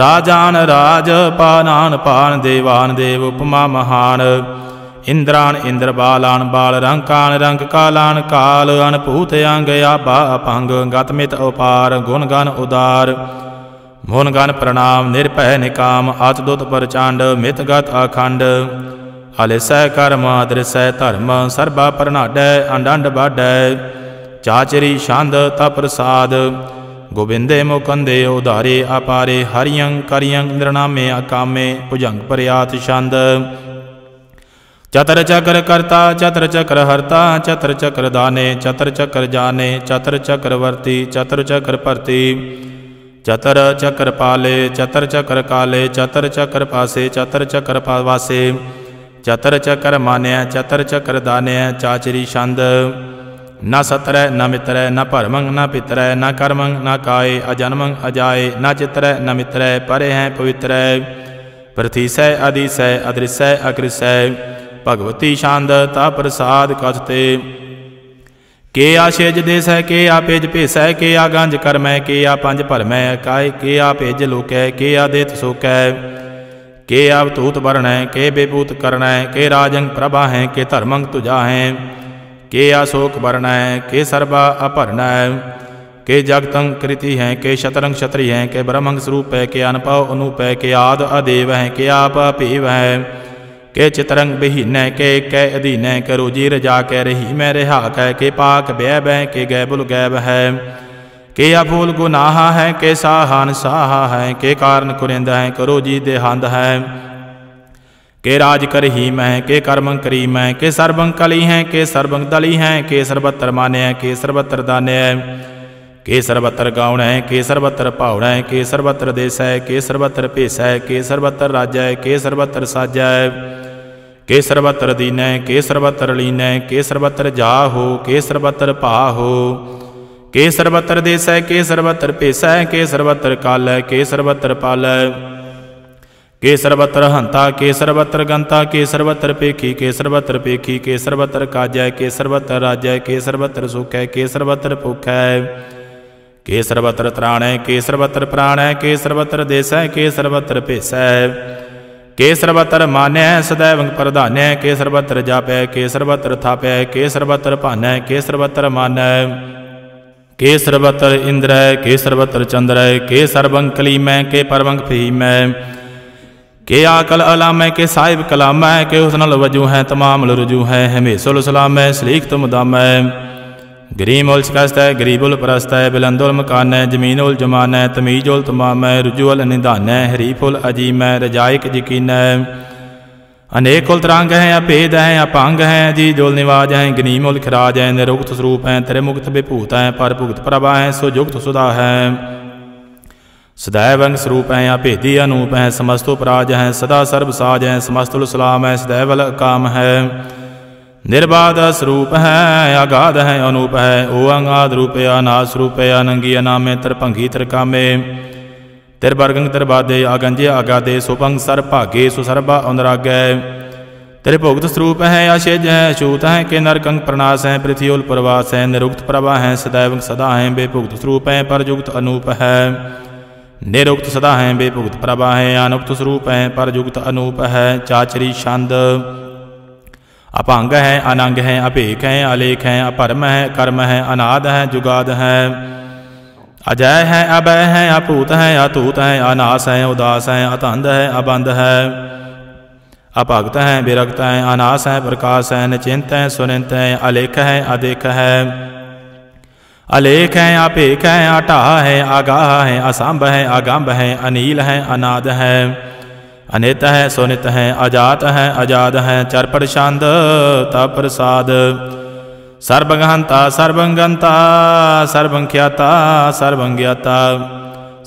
राजान राज पानान पान देवान देव उपमा महान इंद्रान इंद्र बालान बाल रंकान रंक कालान काल अनभूत अंग आभा अपंग गतमित अपार गुणगण उदार मुनगण प्रणाम निर्भय निकाम अतदुत प्रचांड मितगत अखंड अलसय कर्म अदृशय धर्म सर्वा प्रणाडय अंडांड बाडय चाचरी छंद तप्रसाद गोविंदे मुकुंदे उदारे अपारे हरियं करियं नृणामे अकामे भुजंग प्रयात छंद चतर चक्र कर्ता चतर चक्र हर्ता चतर चक्र दाने चतर चक्र जाने चतर चक्रवर्ती चतर चक्र प्रति चतर चक्र पाले चतर चक्र काले चतर चक्र पासे चतर चक्र पावासे चतर चक्र मान्य चतर चक्र दाने चाचरी छंद न सतरै न मित्रय न परमंग न पितरय न कर्मंग न काय अजन्मंग अजाय न चित्रय न मित्रय परे हैं पवित्रय पृथ्वीसय अदिशय अदृशय अकृशय भगवती छंद तप्रसाद कथते के आशेज देश है के आ पेज पेश है के आ गंज करमय के आ पंज परमय काय के आ पेज लोक है के आ देत शोक है के अवतूत वर्ण है के बेभूत कर्ण है के राजंग प्रभा है के धर्मंग तुझा है के अशोक वर्ण है के सर्वा अपर्ण है के जगतंग कृति है के शतरंग क्षत्रि है के ब्रह्मंग स्वरूप है के अनपव अनूप है के आद अदेव है के आप अपेव है के चितरंग बही न के कै अदि न करो जीर जा कै रही मैं रेहा कै के पाक बै बै के गैबुल गैब है के अभूल गुनाहा है के साहान साहा है के कारण कुरिंद है करो जी देहांद है के राज कर ही मैं के कर्मं करी मैं के सर्वंग कली हैं के सर्वंग दली हैं के सर्वत्र माने हैं के सर्वत्र दाने हैं के सर्वत्र गाउण है के सर्वत्र पावण है के सर्वत्र देश है के सर्वत्र भेष है के सर्वत्र राज्य है के सर्वत्र साज है के सर्वत्र दीन है के सर्वत्र लीन है के सर्वत्र जा हो के सर्वत्र पा हो के सर्वत्र देश है के सर्वत्र भेष है के सर्वत्र काल है के सर्वत्र पाल है के सर्वत्र हंता के सर्वत्र गंता के सर्वत्र पेखी के सर्वत्र पेखी के सर्वत्र काज है के सर्वत्र राज है के सर्वत्र सुख है के सर्वत्र भूख है के सर्वत्र त्राण है के सर्वत्र प्राण है के सर्वत्र देश है के सर्वत्र भेष है के सर्वत्र मान्य है सदैव प्रधान है के सर्वत्र जाप है के सर्वत्र थाप है के सर्वत्र भान है के सर्वत्र मान है के सर्वत्र इंद्र है के सर्वत्र चंद्र है के सर्वंग कलीम है के परवंग फहीम है के आकल अलाम है के साहिब कलाम है के हुस्नुल वजू है तमाम रुजू है हमेशुल सलाम है शरीक तुम दाम है गरीम उल शिकस्त है गरीबुल परस्त है बुलंदुल मकान है जमीन उल जुमान है तमीज उल तमाम है रुजुल निदान है हरीफुल अजीम है रजायक यकीन है अनेक उल तरांग हैं अभेद हैं अपांग हैं अजीज उल निवाज हैं गनीम उल खराज हैं निरुक्त स्वरूप हैं त्रिमुक्त विभूत हैं परभुक्त प्रभा हैं सुयुक्त सुधा हैं सदैव अंग स्वरूप हैं अभेदी अनूप हैं समस्त उपराज हैं सदा सर्वसाज हैं समस्तुल सलाम है सदैव अल अकाम है निर्बाध स्वरूप है अगाध है अनूप है ओ अंगाद रूप अनास रूप अनंगी अनामे त्रिभंगी त्रिकामे त्रिवर्गंग त्रिबाधे अगंजे अगाधे सुपंग सर्भागे सुसर्भा अनुरागे त्रिभुक्त स्वरूप है अशेज है शूत है के नरकंग प्रणाश है पृथ्वील प्रवास है निरुक्त प्रभा है सदैव सदा है बेभुक्त स्वरूप है परयुक्त अनूप है निरुक्त सदा है बेभुक्त प्रभा है अनुक्त स्वरूप है परयुक्त अनूप है चाचरी छंद अपांग है अनंग है अपेक है अलेख है अपरम है कर्म है अनाद है जुगाद है अजय है अभय है अपूत है अतूत है अनास है उदास है अतंध है अबंध है अपभक्त है विरक्त है अनास है प्रकाश है निचिंत है सुनिंत है अलेख है अदेख है अलेख है अपेक है अटाह है आगाह है असंभ है अगंभ है अनील है अनाद है अनित है सोनित है अजात है अजाद है चरपट छंद तप्रसाद सर्वगहंता सर्वंगंता सर्वंख्याता सर्वंज्ञाता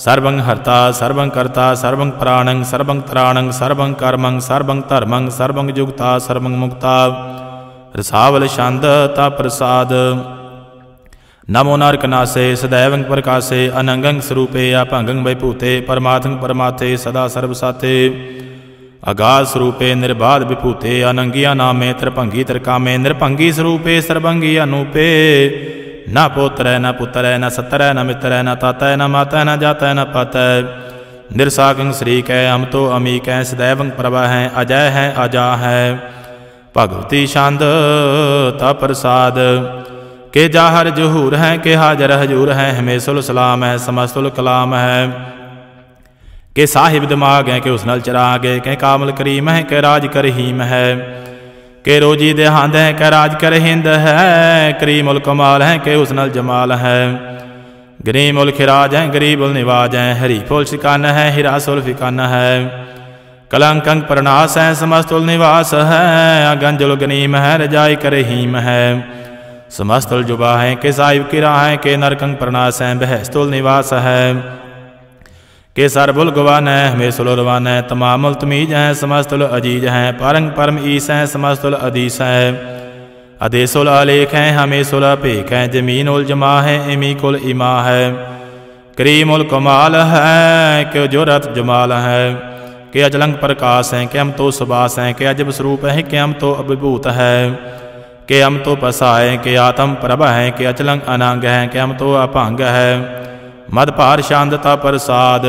सर्वंहर्ता सर्वंकर्ता सर्वं प्राणं सर्वं त्राणं सर्वं कर्मं सर्वं धर्मं सर्वं युक्ता सर्वं मुक्ता रसावल छंद तप्रसाद नमो नरकनासे सदैवं प्रकाशे अनंगं स्वरूपे अभंगं वैभूते परमाथं परमाथे सदा सर्वसाते अगाध स्वरूपे निर्बाध विभूते अनंगी अनामे त्रिभंगी त्रिकामे नृभंगी स्वरूपे सर्वंगी अनूपे न पोत्र न पुत्र न सत्र न मित्र न तातय न माता न जातय न पातय निरसागं श्रीक है अमतो अमीक है सदैवं प्रभा है अजय है अजा है भगवती छंद तप्रसाद के जाहर जहूर हैं के हाजर हजूर हैं हमेशुल सलाम है समस्तुल कलाम है के साहिब दिमाग हैं के हुस्नुल चिराग है के कामल करीम है के राज करहीम है के रोजी देहांद है के राज कर हिंद है करीमुल कमाल है के हुस्नुल जमाल है गरीमुल खिराज हैं गरीबुल निवाज हैं हरीफुल शिकान है हिरासुल फिकान है कलंकंग प्रणास है समस्तुल निवास है अगंजुल गनीम है रजाई करहीम है समस्तुल जुबा है के साहिब किरा है के नरकंग प्रणास है बहस्तुल निवास है के सरबुल गुवान है हमेशुल रवान है तमामुल तमीज है समस्तुल अजीज है परंग परम ईस है समस्तुल अदीस है अदेसुल आलेख है हमेशुल अपेख है जमीन उल जमा है इमीकुल इमा है करीमुल कमाल है के जुरत जमाल है के अजलंग प्रकाश है के हम तो सुबास है के अजब स्वरूप है के हम तो अभिभूत है के हम तो पसाए के आत्म प्रभा है के अचलंग अनंग है के हम तो अभंग है मद पार शांतता प्रसाद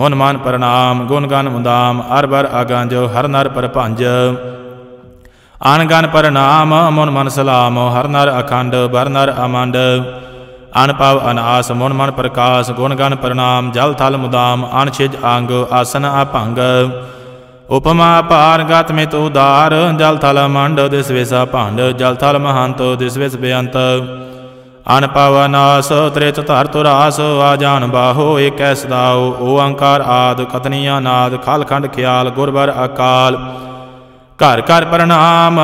मुन मान प्रणाम गुणगान मुदाम अरबर अगंज हर नर परपंज अनगन प्रणाम मुन मन सलाम हर नर अखंड बर नर अमंड अनपव अनास मुन मन प्रकाश गुणगान प्रणाम जल थल मुदाम अनछिज अंग आसन अभंग उपमा पारगात्मित उदार जल थल मंड दिशवेशा पांड जल थल महांत दिशवेश बेअंत अन पवन आस त्रित धर्तुरास आजान बाहो एक दाओ ओंकार आद कथनी अनाद खाल खंड ख्याल गुरबर अकाल घर घर प्रणाम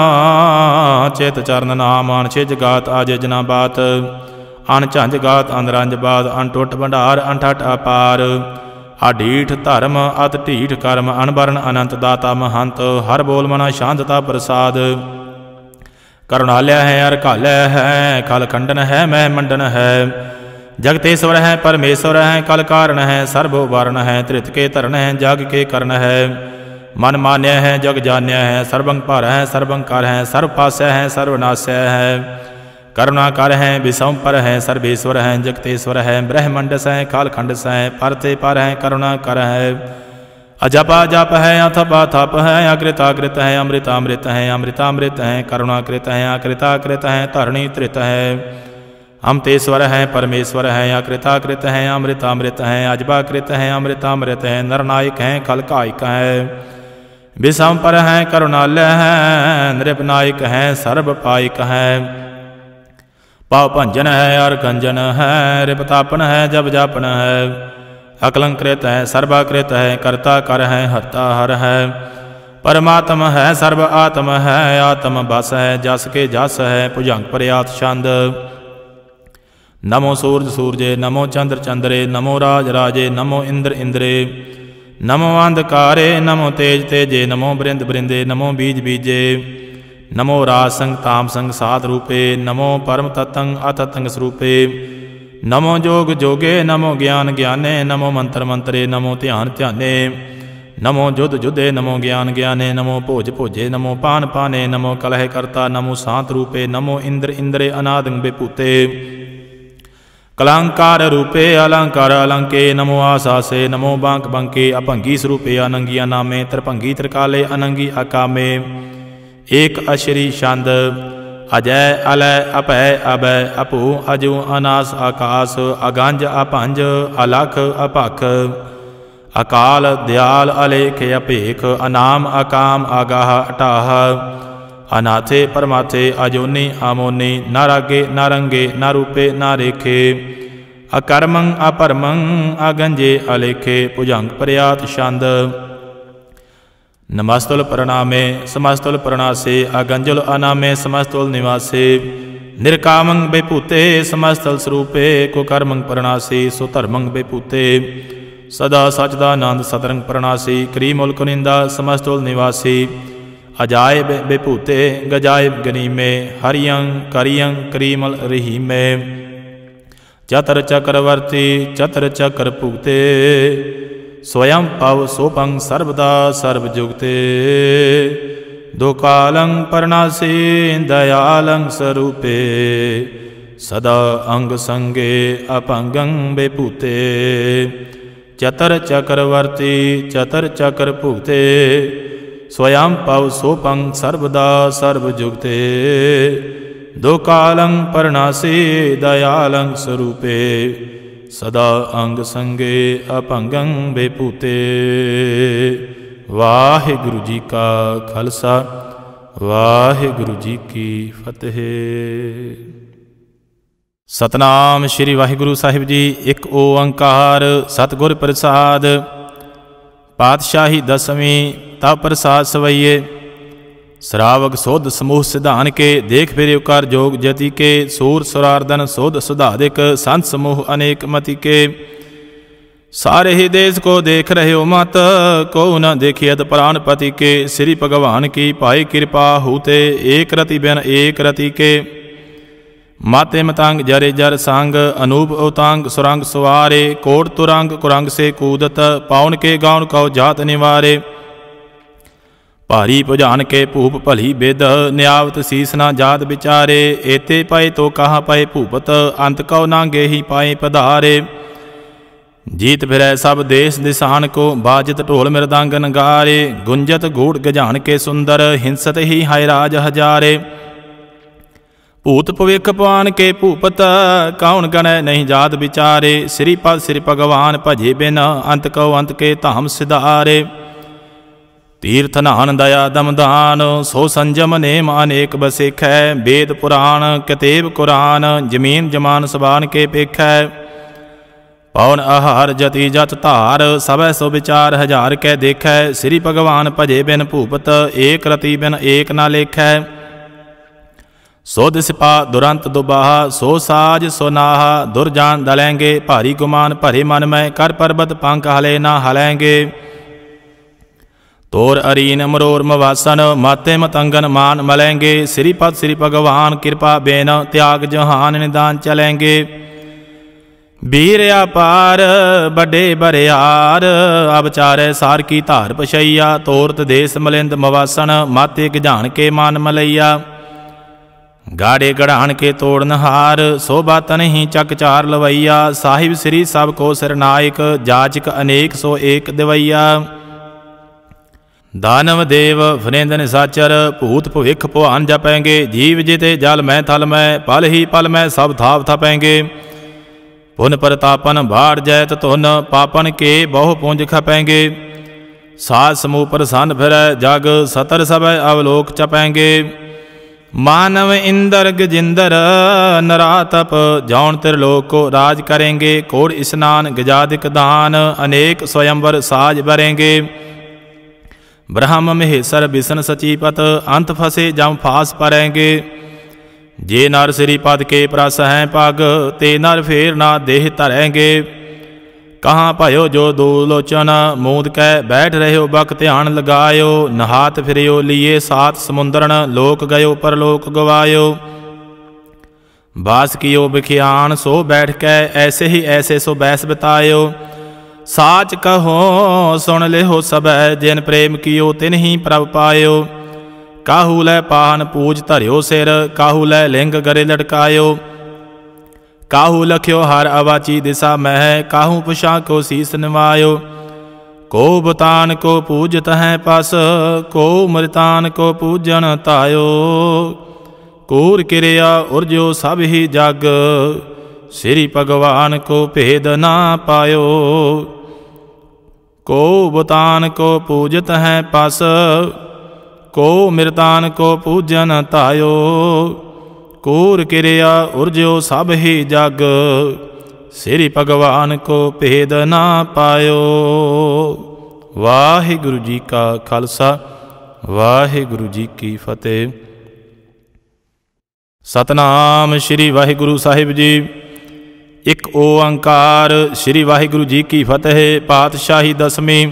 चेत चरण नाम अन छिज गात आजना बात अन झंझ गात अनरंज बाद अनटुट भंडार अनठट अपार अढीठ धर्म अत ढीठ कर्म अनबरन अनंत दाता महंत हर बोल मना शांतता प्रसाद करुणालय है अर्कालय है खल खंडन है मह मंडन है जगतेश्वर है परमेश्वर है कल कारण है सर्वोवर्ण है त्रित के तरण है जग के करण है मन मान्य है जग जान्य है सर्वंपार है सर्वंकार है सर्वपास्य है सर्वनाश्य है करुणाकर हैं विषमपर हैं सर्वेश्वर हैं जगतेश्वर हैं ब्रह्मंडस हैं कालखंडस हैं परते पर हैं करुणाकर हैं अजपा जप है अथपा थप है अकृताकृत हैं अमृतामृत हैं अमृतामृत हैं करुणाकृत हैं अकृताकृत हैं तरणीकृत हैं अमतेश्वर हैं परमेश्वर हैं अकृताकृत हैं अमृतामृत हैं अजबाकृत हैं अमृतामृत हैं नरनायक हैं खलकायक हैं विषमपर हैं करुणालय हैं नृपनायक हैं सर्वपायक हैं पाव भंजन है और गंजन है रिपतापन है जब जापन है अकलंकृत है सर्वाकृत है कर्ता कर है हर्ता हर है परमात्म है सर्व आत्म है आत्म बस है जस के जस है भुजंग प्रयात छंद नमो सूर्य सूर्ये नमो चंद्र चंद्रे नमो राज राजे नमो इंद्र इंद्रे नमो अंधकारे नमो तेज तेजे नमो बृंद बृंदे नमो बीज बीजे नमो राज संग ताम संग साध रूपे नमो परम तत्तंग अततंग स्वरूपे नमो जोग जोगे नमो ज्ञान ज्ञाने नमो मंत्र मंत्रे नमो ध्यान ध्याने नमो जुद जुदे नमो ज्ञान ज्ञाने नमो भोज भोजे नमो पान पाने नमो कलह कर्ता नमो शांत रूपे नमो इंद्र इंद्रे अनादंग बेपूते कलंकार रूपे अलंकार अलंके नमो आसासे नमो बांक बंके अपंगी स्वरूपे अनंगी अनामे त्रिभंगी त्रिकाले अनंगी अकामे एक अश्री छंद अजय अलय अपय अभय अपु अजु अनास आकाश अगंज अपंज अलख अपख अकाल दयाल अलेख अपेख अनाम अकाम आगाह अटाह अनाथे परमाथे अजोनि अमोनि न रागे न रंगे न रूपे न रेखे अकर्मं अपरमं अगंजे अलेखे भुजंग प्रयात छंद नमस्तुल प्रणामे समस्तुल प्रणासे अगंजुल अनामे समस्तुल निवासे निरकामंग बेपूते समस्तल स्वरूपे कुकर्मंग प्रणासी सुधर्मंग बेपूते सदा सचदानंद सतरंग प्रणासी क्रीमूल कुनिंदा समस्तुल निवासी अजाय बेपूते गजाय गनीमे हरियंग करियंग क्रीमल रिहीमे चतर चक्रवर्ती चतर चक्र पुगते स्वयं पव सोपंग सर्वदा सर्वजुगते दुकालं परनासी दयालं स्वरूपे सदा अंग संगे अपंगं बेपूते चतर चक्रवर्ती चतर चक्र पुगते स्वयं पव सोपंग सर्वदा सर्वजुगते दुकालं परनासी दयालं स्वरूपे सदा अंग संगे अपंगं बेपूते। वाहेगुरु जी का खालसा वाहेगुरु जी की फतेह। सतनाम श्री वाहेगुरु साहिब जी। एक ओंकार सतगुर प्रसाद पातशाही दसवीं तव प्रसाद सवैये श्रावक शोध समूह सिद्धान के देख फिर जोग जति के सूर सुरार्दन शोध सुधाधिक संत समूह अनेक मति के सारे ही देश को देख रहे हो मत को न देखियत प्राण पति के श्री भगवान की पाई कृपा होते एक रति बिन एक रति के माते मतांग जरे जर सांग अनूप उतांग सुरंग सुवारे कोट तुरंग कुरंग से कूदत पावन के गाउन कौ जात निवारे भारी भुजान के भूप भली बेद न्यावत शीस ना जात बिचारे एते पाए तो कहाँ पाए भूपत अंत कौ नांगे ही पाए पधारे जीत फिरै सब देश दिशान को बाजत ढोल मृदंग नगारे गुंजत गूढ़ गजान के सुंदर हिंसत ही हाय राज हजारे भूत भविख पुआन के भूपत कौन गणै नहीं जात बिचारे श्री पद श्री भगवान भजे बिन अंत कौ अंत के धाम सिधारे तीर्थन हन दया दम दान, सो संजम नेम अनेक बसिख है। वेद पुराण कतेब कुरान, जमीन जमान सबान के पेख है। पवन आहार जति जत तार, सब सो विचार हजार कै देख है। श्री भगवान भजे बिन भूपत, एक रति बिन एक ना लेख है। सोद सिपा दुरंत दुबाहा, सो साज सो नाहा। दुर्जान दलेंगे भारी गुमान, भरे मन में कर पर्वत पंख हले ना हलेंगे। तोर अरीन मरोर मवासन, माते मतंगन मान मलेंगे। श्रीपद श्री भगवान कृपा बेन, त्याग जहान निदान चलेंगे। वीर अपार बड़े बरियार, अब चारे सार की धार पछैया। तोरत देश मलिंद मवासन, माते गजान के मान मलैया। गाड़े गढ़ान के तोड़न हार, सोबा तनहि चक चार लवैया। साहिब श्री सब को सरनायक, जाचक अनेक सो एक दवैया। दानव देव फरेंद निसाचर, भूत भविख पुआन जपेंगे। जीव जिते जल मैं थल मैं, पल ही पल मैं सब थाव थपेंगे। पुन प्रतापन बाढ़ जैत तुन, पापन के बहु पुंज खपेंगे। सास समूह प्रसन्न फिर जग, सतर सब अवलोक चपेंगे। मानव इंदर गजिंदर नरातप, जौन त्रिलोक को राज करेंगे। कोड़ स्नान गजादिक दान, अनेक स्वयंवर साज बरेंगे। ब्रह्म महेश्वर विष्णु सचीपत, अंत फंसे जम फास परेंगे। जे नर श्री पद के प्रस हैं पग, ते नर फेर ना देह धरेंगे। कहाँ भयो जो दूलोचन, मूद कह बैठ रहो बक ध्यान लगायो। नहात फिरयो लिए सात समुंदरन, लोक गयो परलोक गवायो। बास कियो बिख्यान सो बैठ कह, ऐसे ही ऐसे सो बैस बतायो। साच कहो सुन लेहो सब, जिन प्रेम कियो तिन ही प्रभ पायो। काहू लै पान पूज धरियो सिर, काहू लै लिंग गरे लटकायो। काहू लख्यो हर अवाची दिशा मह, काहू पुषा को शीस नवायो। को बुतान को पूजत हैं पस, को मृतान को पूजन तायो। कूर किरिया उर्जो सब ही जग, श्री भगवान को भेद ना पायो। को बुतान को पूजत हैं पस, को मृतान को पूजन तायो। कूर किरिया उर्जो सब ही जग, श्री भगवान को भेद ना पायो। वाहिगुरु जी का खालसा, वाहिगुरु जी की फतेह। सतनाम श्री वाहिगुरु साहिब जी। एक ओंकार श्री वाहिगुरु जी की फतेह। पातशाही दसवीं।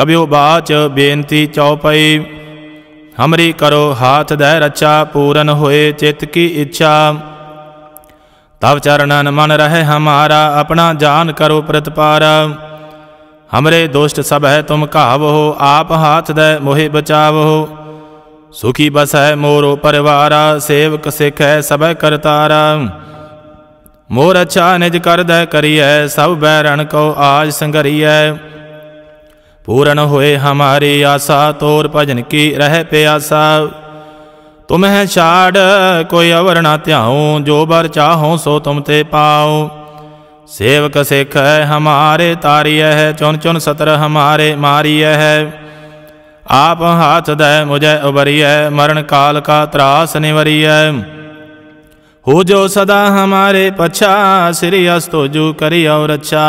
कबियो बाच बेनती चौपाई। हमरी करो हाथ दै रचा, पूरन होए चित की इच्छा। तव चरणन मन रहे हमारा, अपना जान करो प्रतिपारा। हमरे दुष्ट सब है तुम कहावो, आप हाथ दे मोहे बचावो। सुखी बस है मोरो परिवारा, सेवक सिख है सब करतारा। मोर अच्छा निज कर दे करिए, सब बैरन को आज संगरिए। पूर्ण होए हमारी आशा, तोर भजन की रह प्यासा। तुम्हें छाड़ कोई अवर ना त्याऊँ, जो बर चाहो सो तुम ते पाओ। सेवक सिख है हमारे तारिय है, चुन चुन सतर हमारे मारिय है। आप हाथ दे मुझे उबरिय, मरण काल का त्रास निवरिय। हो जो सदा हमारे पछा, श्री अस्तो जू करी और अच्छा।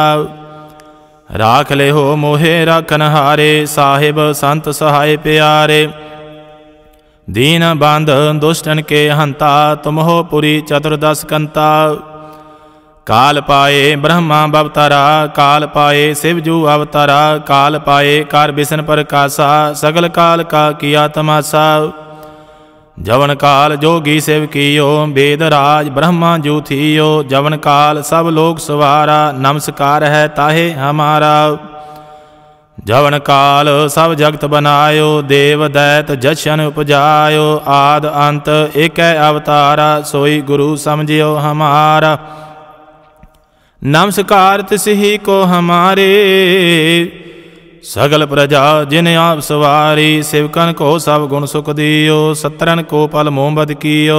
राख ले हो मोहे राखनहारे, साहिब संत सहाय प्यारे। दीन बांध दुष्टन के हंता, तुम हो पुरी चतुर्दश कंता। काल पाए ब्रह्मा बवतारा, काल पाए शिवजू अवतारा। काल पाए कार विष्णु प्रकाशा, सगल काल का किया तमाशा। जवन काल जोगी शिव कियो, वेदराज ब्रह्मा जू थियो। जवन काल सब लोग सवारा, नमस्कार है ताहे हमारा। जवन काल सब जगत बनायो, देव दैत जशन उपजायो। आद अंत एक अवतारा, सोई गुरु समझियो हमारा। नमस्कार तिसही को हमारे, सगल प्रजा जिन आप सवारी। सेवकन को सब गुण सुख दियो, सतरन को पल मोहम्मद कियो।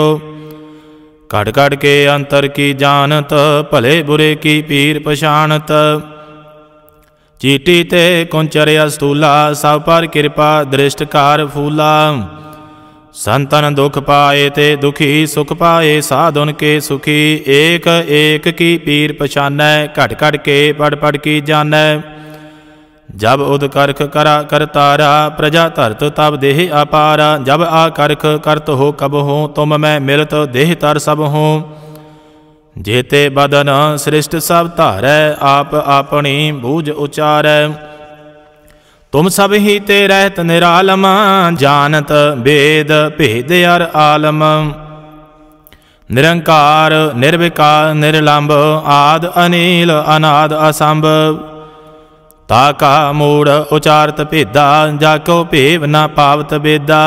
घट घट के अंतर की जानत, भले बुरे की पीर पछाणत। चीटी ते कुंचर्या स्थूला सब पर कृपा दृष्ट कार फूला। संतन दुख पाए ते दुखी सुख पाए साधुन के सुखी। एक एक की पीर पछानै घट घट के पढ़ पढ़ की जानै। जब उदकर्ख करा करतारा प्रजा धरत तब देह अपारा। जब आकर्ख करत हो कब हो तुम मैं मिलत देह तर सब हो। जेते बदन सृष्ट सब धारै आप अपनी बूझ उचारै। तुम सब ही ते रहत निरालम जानत वेद भेद अर आलम। निरंकार निर्विकार निर्लंब आद अनील अनाद असंभ। ताका मूढ़ उचारत भेदा जाको भेव न पावत बेदा।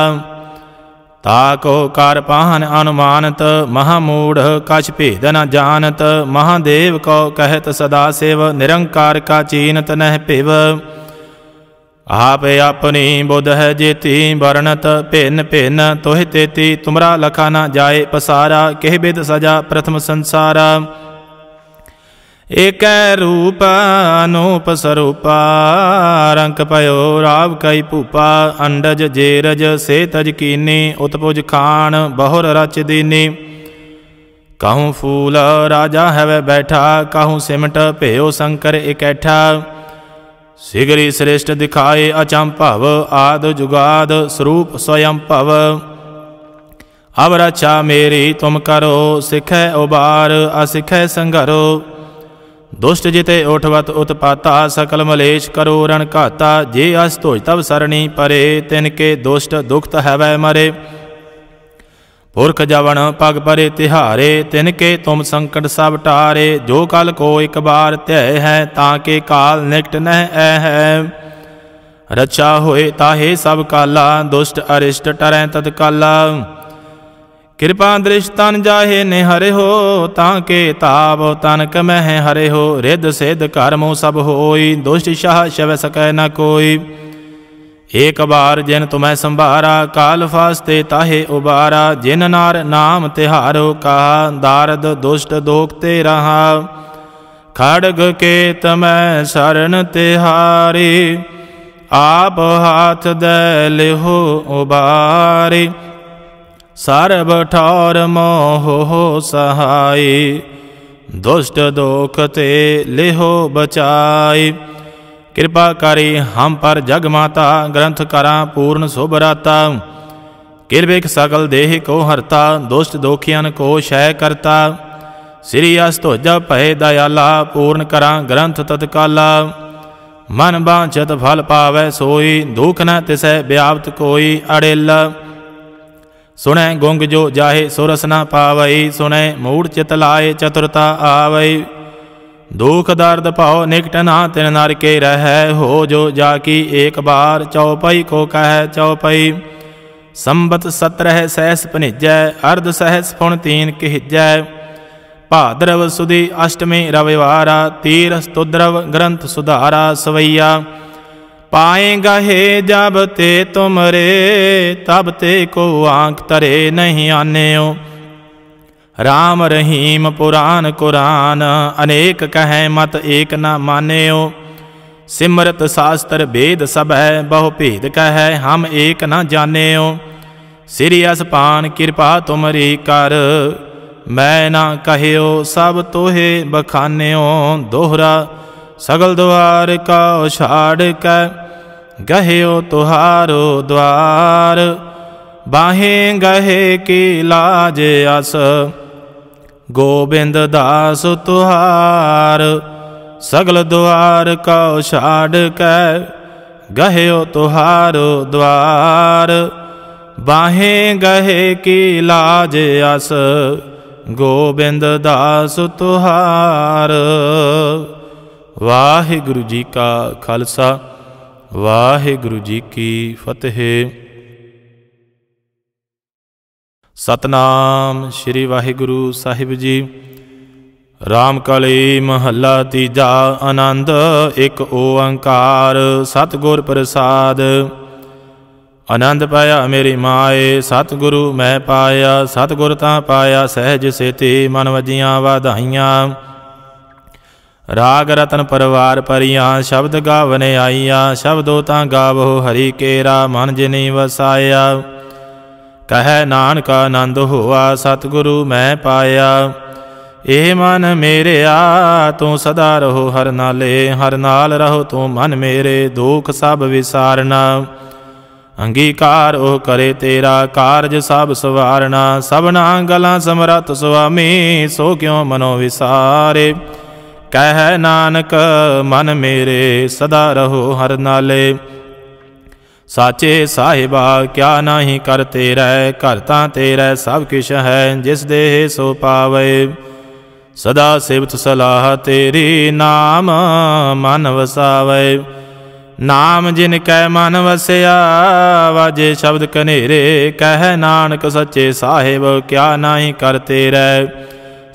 ताको कर पाहन अनुमानत महामूढ़ कछ भेद न जानत। महादेव को कहत सदा सेव निरंकार का चीनत नह पिव। आप अपनी बुध है जेती वर्णत भिन्न भिन्न तोह तेती। तुमरा लखा न जाए पसारा केह बिद सजा प्रथम संसारा। एक रूप अनूप स्वरूपा रंक पयो राव कई भूपा। अंडज जेरज से तज कीनी उत्पुज खान बहुर रच दीनी। कहूँ फूल राजा है बैठा कहूँ सिमट भयो शंकर इकैठा। सिगरी श्रेष्ठ दिखाए अचंभव आद जुगाद स्वरूप स्वयं भव। अब रक्षा मेरी तुम करो सिखै उबार असिखै संगरो। दुष्ट जिते उठवत उत्पाता सकल मलेश करो रणकाता। जे अस तोज तब सरणी परे तिनके दुष्ट दुखत हैवै मरे। पुरख जवन पग परे तिहारे तिनके तुम संकट सब टारे। जो कल को एक बार तय है ताके काल निकट नह ऐ है। रक्षा होए ताहे सब काला दुष्ट अरिष्ट टरें तत्काला। कृपा दृष्ट तन जाहे निहरे हो ताके ताप तनक मह हरे हो। रिद सिद्ध कर्मो सब होई दुष्ट शाह शव सकै न कोई। एक बार जिन तुम्हें संभारा काल फास्ते ताहे उबारा। जिन नार नाम तिहारो कहा दारद दुष्ट दोखते रहा। खड़ग के तमय शरण तिहारी आप हाथ दैल हो उबारी। सर्ब ठौर मोह हो सहाय दुष्ट दोख ते लेहो बचाई। कृपा करी हम पर जगमाता ग्रंथ करा पूर्ण शुभराता। किरबिक सकल देह को हरता दुष्ट दोखियन को शय करता। श्री अस्तुज भय दयाला पूर्ण करा ग्रंथ तत्काला। मन वांछित फल पावै सोई दुख न तिसै व्याप्त कोई अड़ेल। सुनै गुंग जो जाहे सुरस न पावई। सुनै मूढ़ चित लाए चतुरता आवई। दुख दर्द पाओ निकट ना तिन नर के रह हो। जो जाकी एक बार चौपाई को कह चौपाई। संबत सत्रह सहस पनिजय अर्ध सहस फुण तीन किहिजय। भाद्रव सुदी अष्टमी रविवारा तीर स्तुद्रव ग्रंथ सुधारा सवैया। पाएगा हे जब ते तुमरे तब ते को आंख तरे नहीं आने हो। राम रहीम पुराण कुरान अनेक कहें मत एक न मान्यो। सिमरत शास्त्र वेद सब है बहु भेद कह हम एक न जान्यो। श्री असपान कृपा तुमरी कर मैं न कहो सब तोहे बखान्यो। दोहरा सगल द्वार का छाड़ कै गहयो तुहारो द्वार। बाहें गहे की लाज अस गोबिंद दास तुहार। सगल द्वार को छाड़ कै गहयो तुहारो द्वार। बाहें गहे की लाज अस गोबिंद दास तुहार। वाहिगुरु जी का खालसा वाहिगुरु जी की फतेह। सतनाम श्री वाहिगुरु साहिब जी। रामकली महला तीजा आनंद एक ओंकार सतगुर प्रसाद। आनंद पाया मेरी माए सतगुरु मैं पाया। सतगुर ता पाया सहज सेती मन वजिया वाधाइया। राग रतन परवार परिया शब्द गावने आईया शब्दो तां गावो हरि केरा मन जिनी वसाया। कह नानक आनंद होआ सतगुरु मैं पाया। एह मन मेरे आ तू सदा रहो हर नाले हर नाल रहो तू मन मेरे दुख सब विसारना। अंगीकार ओ करे तेरा कारज सब सवारना। सबना गलां समरथ स्वामी सो क्यों मनो विसारे। कह नानक मन मेरे सदा रहो हर नाले। साचे साहिबा क्या नाही कर तेरै करता तेरै सब किश है जिस देह सो पावे। सदा सिवत सलाह तेरी नाम मन वसावे। नाम जिनकै मन वसया वाजे शब्द कनेरे। कह नानक सच्चे साहिब क्या नाही कर तेरै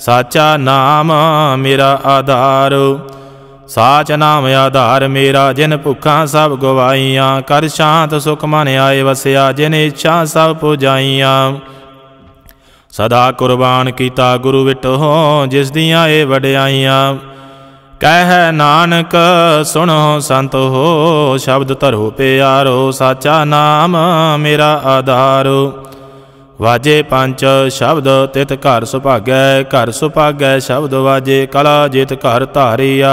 साचा नाम मेरा आधार। साच नाम आधार मेरा जिन भुखा सब गवाइया। कर शांत सुख मन आए वसया जिन इच्छा सब पुजाइया। सदा कुर्बान किया गुरु विटहो जिस दियाँ ये वड्याइया। कह नानक सुनो संत हो शब्द धरो प्यारो। साचा नाम मेरा आधारो। वाजे पंच शब्द तित घर सुभागै घर सुभागै शब्द वाजे कला जित घर धारिया।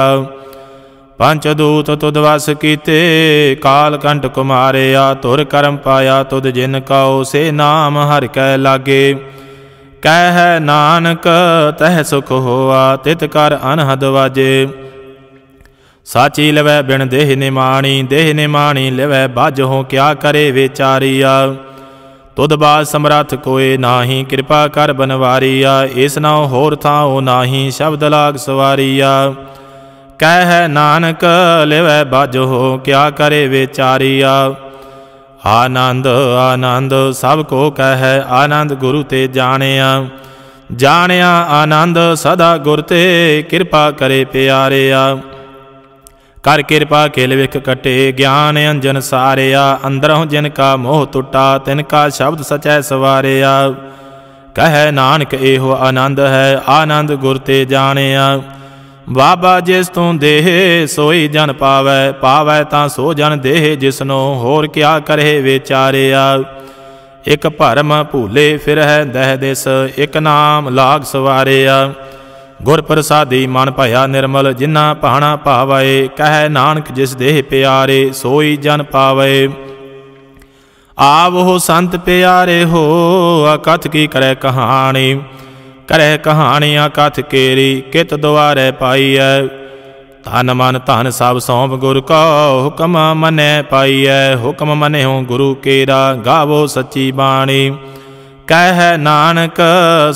पंच दूत तुद वस कीते काल कंट कुमारिया। तुर कर्म पाया तुद जिन काओ से नाम हर कै लागे। कह नानक तह सुख होआ तित कर अनहद वाजे। साची लिवै बिन देह निमाणी देह निमाणी लिवै बाज हो क्या करे वेचारिया। तुद बाद समरथ कोय नाही कृपा कर बनवारिया। इस ना होर थाओ नाही शब्द लाग सवारिया। कह नानक लिवै बाज हो क्या करे वेचारिया। आनंद आनंद सब को कह आनंद गुरु ते जानिया। जानिया आनंद सदा गुर ते कृपा करे प्यारिया। कर कृपा खिल विख कटे ज्ञान अंजन सारिया। अंदरों जिनका मोह टुटा तिनका शब्द सचै सवारिया। कह नानक एहो आनंद है आनंद गुर ते जानिया। बाबा जिस तू देह सोई जन पावै पावै तां सो जन देह जिसनो होर क्या करे वेचारिया। एक भरम भूले फिरह दह दिस एक नाम लाग सवारिया। गुर प्रसादी मन भया निर्मल जिन्ना पाणा पावै। कह नानक जिस देह प्यारे सोई जन पावै। आवो संत प्यारे हो अकथ की करे कहानी करे कहानी अकथ केरी कित दुआरे पाई है। धन मन धन सब सौंप गुर का हुक्म मनै पाई है। हुक्म मनै हो गुरु केरा गावो सच्ची बाणी। कह नानक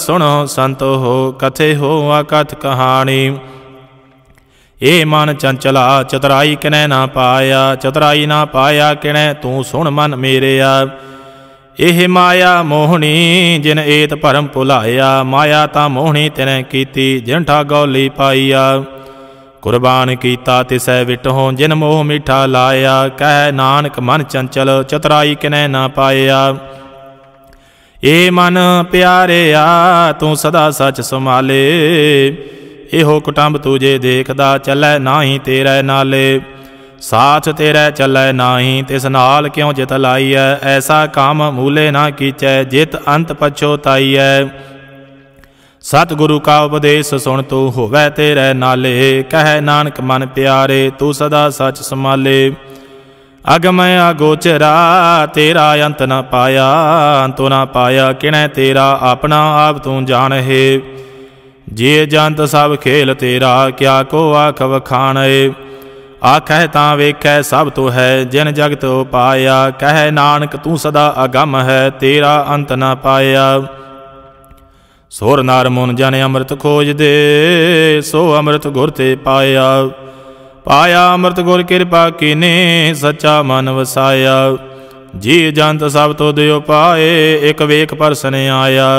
सुनो संत हो कथे हो अकथ कहानी। ए मन चंचला चतराई किनै ना पाया चतराई ना पाया किनै तू सुन मन मेरे आ। एह माया मोहनी जिन एत भरम भुलाया। माया ता मोहनी तिनै कीती जिन ठगौली पाईया। कुर्बान कीता तिसै विटहों जिन मोह मीठा लाया। कह नानक मन चंचल चतराई किनै ना पाया। ए मन प्यारे आ तू सदा सच संभाले। एहो कुटुंब तुझे देखदा चलै नाही तेरै नाले। साथ तेरै चलै नाही तिस नाल क्यों जित लाई है। ऐसा काम मूले ना कीचै जित अंत पछोताई है। सतगुरु का उपदेश सुन तू होवै तेरै नाले। कह नानक मन प्यारे तू सदा सच संभाले। अगम अगोचरा तेरा अंत न पाया अंतो न पाया किनै तेरा अपना आप तू जान है। जे जंत सब खेल तेरा क्या को आख वखाण। आखै तां वेखै सब तो है जिन जगत पाया। कह नानक तू सदा अगम है तेरा अंत न पाया। सोर नार मुन जन अमृत खोज दे सो अमृत गुर ते पाया। पाया अमृत गुर कृपा कीने सच्चा मन वसाया। जी जंत सब तो दियो पाए एक वेक परसने आया।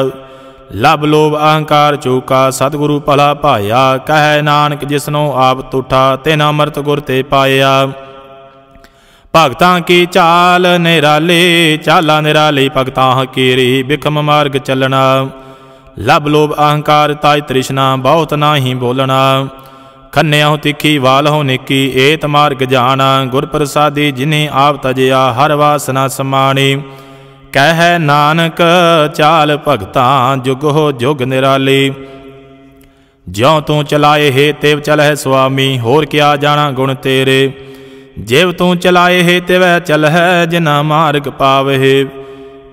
लब लोभ अहंकार चूका सतगुरु भला पाया। कह नानक जिसनों आप तुठा तिन अमृत गुर ते पाया। भगतां की चाल निराली चाला निराली भगतां कीरी बिखम मार्ग चलना। लब लोभ अहंकार ताय तृष्णा बहुत नाही बोलना। खन्याहु तिखी वालहु निकी एत मार्ग जाना गुर प्रसादी जिन्हें आप तजया हर वासना समाणी। कह नानक चाल भगता जुग हो जुग निराली ज्यों तू चलाए हे तेव चलह स्वामी होर क्या जाना गुण तेरे। जेव तू चलाए हे तिव चलह जिना मार्ग पावहे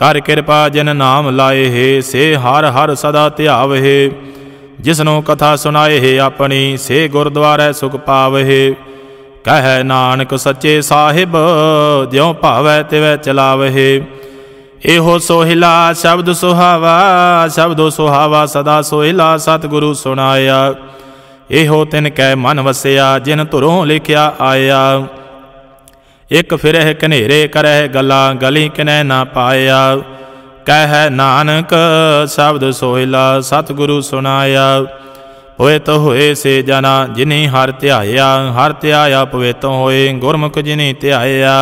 कर कृपा जिन नाम लाए हे से हर हर सदा ध्यावहे। जिसनों कथा सुनाए हे अपनी से गुरुद्वारे सुख पावहे। कह नानक सच्चे साहिब ज्यों भावै तिवै चलावहे। एहो सोहिला शब्द सुहावा शब्दो सुहावा सदा सोहिला सतगुरु सुनाया। एहो तिन कै मन वसया जिन धुरों लिखया आया। एक फिरह कनेरे करह गला गली किनै ना पाया। कह नानक शब्द सोहिला सतगुरु सुनाया। पवित होए से जना जिन्हें हर ध्याया हर ध्याया पवित होए गुरमुख जिन्हें ध्याया।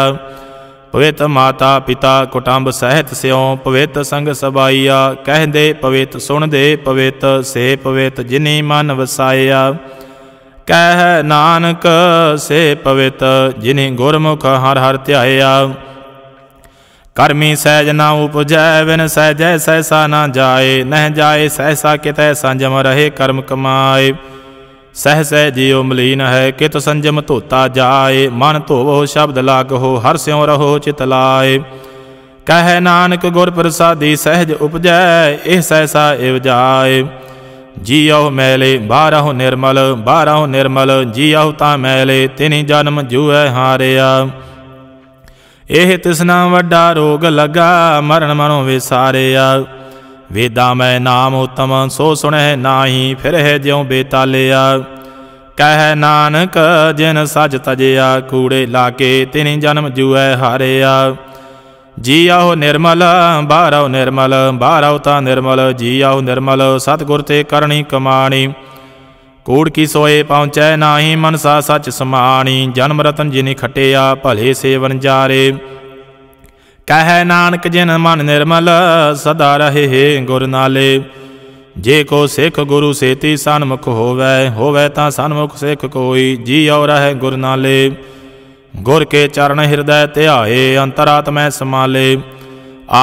पवित माता पिता कुटुंब सहित स्यों पवित संग सबाइया। कह दे पवित सुन दे पवित से पवित जिन्हें मन वसाया। कह नानक से पवित जिन्हें गुरमुख हर हर ध्याया। कर्मी सहज ना उपजै बिन सहज सहसा ना जाए। नह जाए सहसा कित संजम रहे कर्म कमाए। सह सह जियो मलीन है कित संजम धोता जाए। मन धोवो शब्द लागहो हर स्यों रहो चित लाए। कह नानक गुर प्रसादी सहज उपजै एह सहसा इव जाए। जियाहु मैले बारहु निर्मल बारहु निर्मल जियाहु ता मैले तिनि जन्म जुए हारिया। एह तिसना वड्डा रोग लगा मरण मनो विसारिया। वेदा मै नाम उत्तम सो सुनह नाही फिरह ज्यों बेतालिया। कह नानक जिन सज तजया कूड़े लाके तिनि जन्म जुए हारिया। जियाहु निर्मल बारहु निर्मल बारहु ता निर्मल जियाहु निर्मल सतगुर ते करणी कमाणी। कूड़ की सोए पहुँचै नाही मनसा सच समाणी। जन्म रतन जिन खटिया भले सेवन जारे। कह नानक जिन मन निर्मल सदा रहे हे गुर नाले। जे को सिख गुरु सेती सन्मुख होवै होवै ता सन्मुख सिख कोई जियाहु रह गुर नाले। गुर के चरण हृदय ध्याए अंतरात्मै समाले।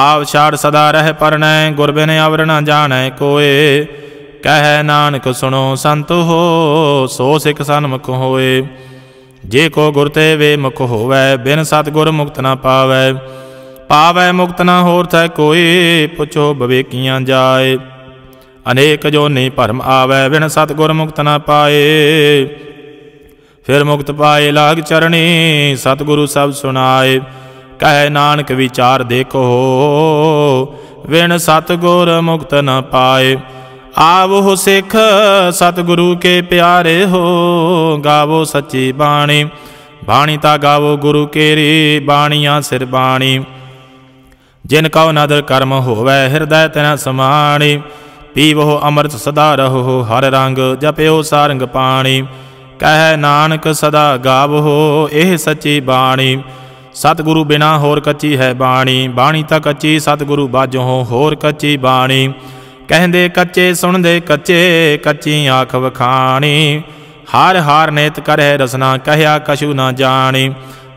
आव छाड़ सदा रह परणै गुर बिन अवर न जाणै कोय। कह नानक सुनो संत हो सो सिख सन्मुख होए। जे को गुर ते वे मुख होवै बिन सतगुर मुक्त न पावै। पावै मुक्त न होर थै कोई पुछो विवेकियां जाए। अनेक जोनी भरम आवै बिन सतगुर मुक्त न पाए। फिर मुक्त पाए लाग चरणी सतगुरु सब सुनाए। कह नानक विचार देखो बिन सतगुर मुक्त न पाए। आवो सिख सतगुरु के प्यारे हो गावो सच्ची बाणी। बाणी ता गावो गुरु केरी बाणिया सिर बाणी। जिनका नदर कर्म होवै हृदय तिना समाणी। पीवो अमृत सदा रहो हर रंग जप्यो सारंग पाणी। कह नानक सदा गावहो एह सच्ची बाणी। सतगुरु बिना होर कच्ची है बाणी। बाणी ता कच्ची सतगुरु बाजहो होर कच्ची बाणी। कहंदे कच्चे सुनदे कच्चे कच्ची आख वखाणी। हार हार नेत करह रसना कहया कछु न जाणी।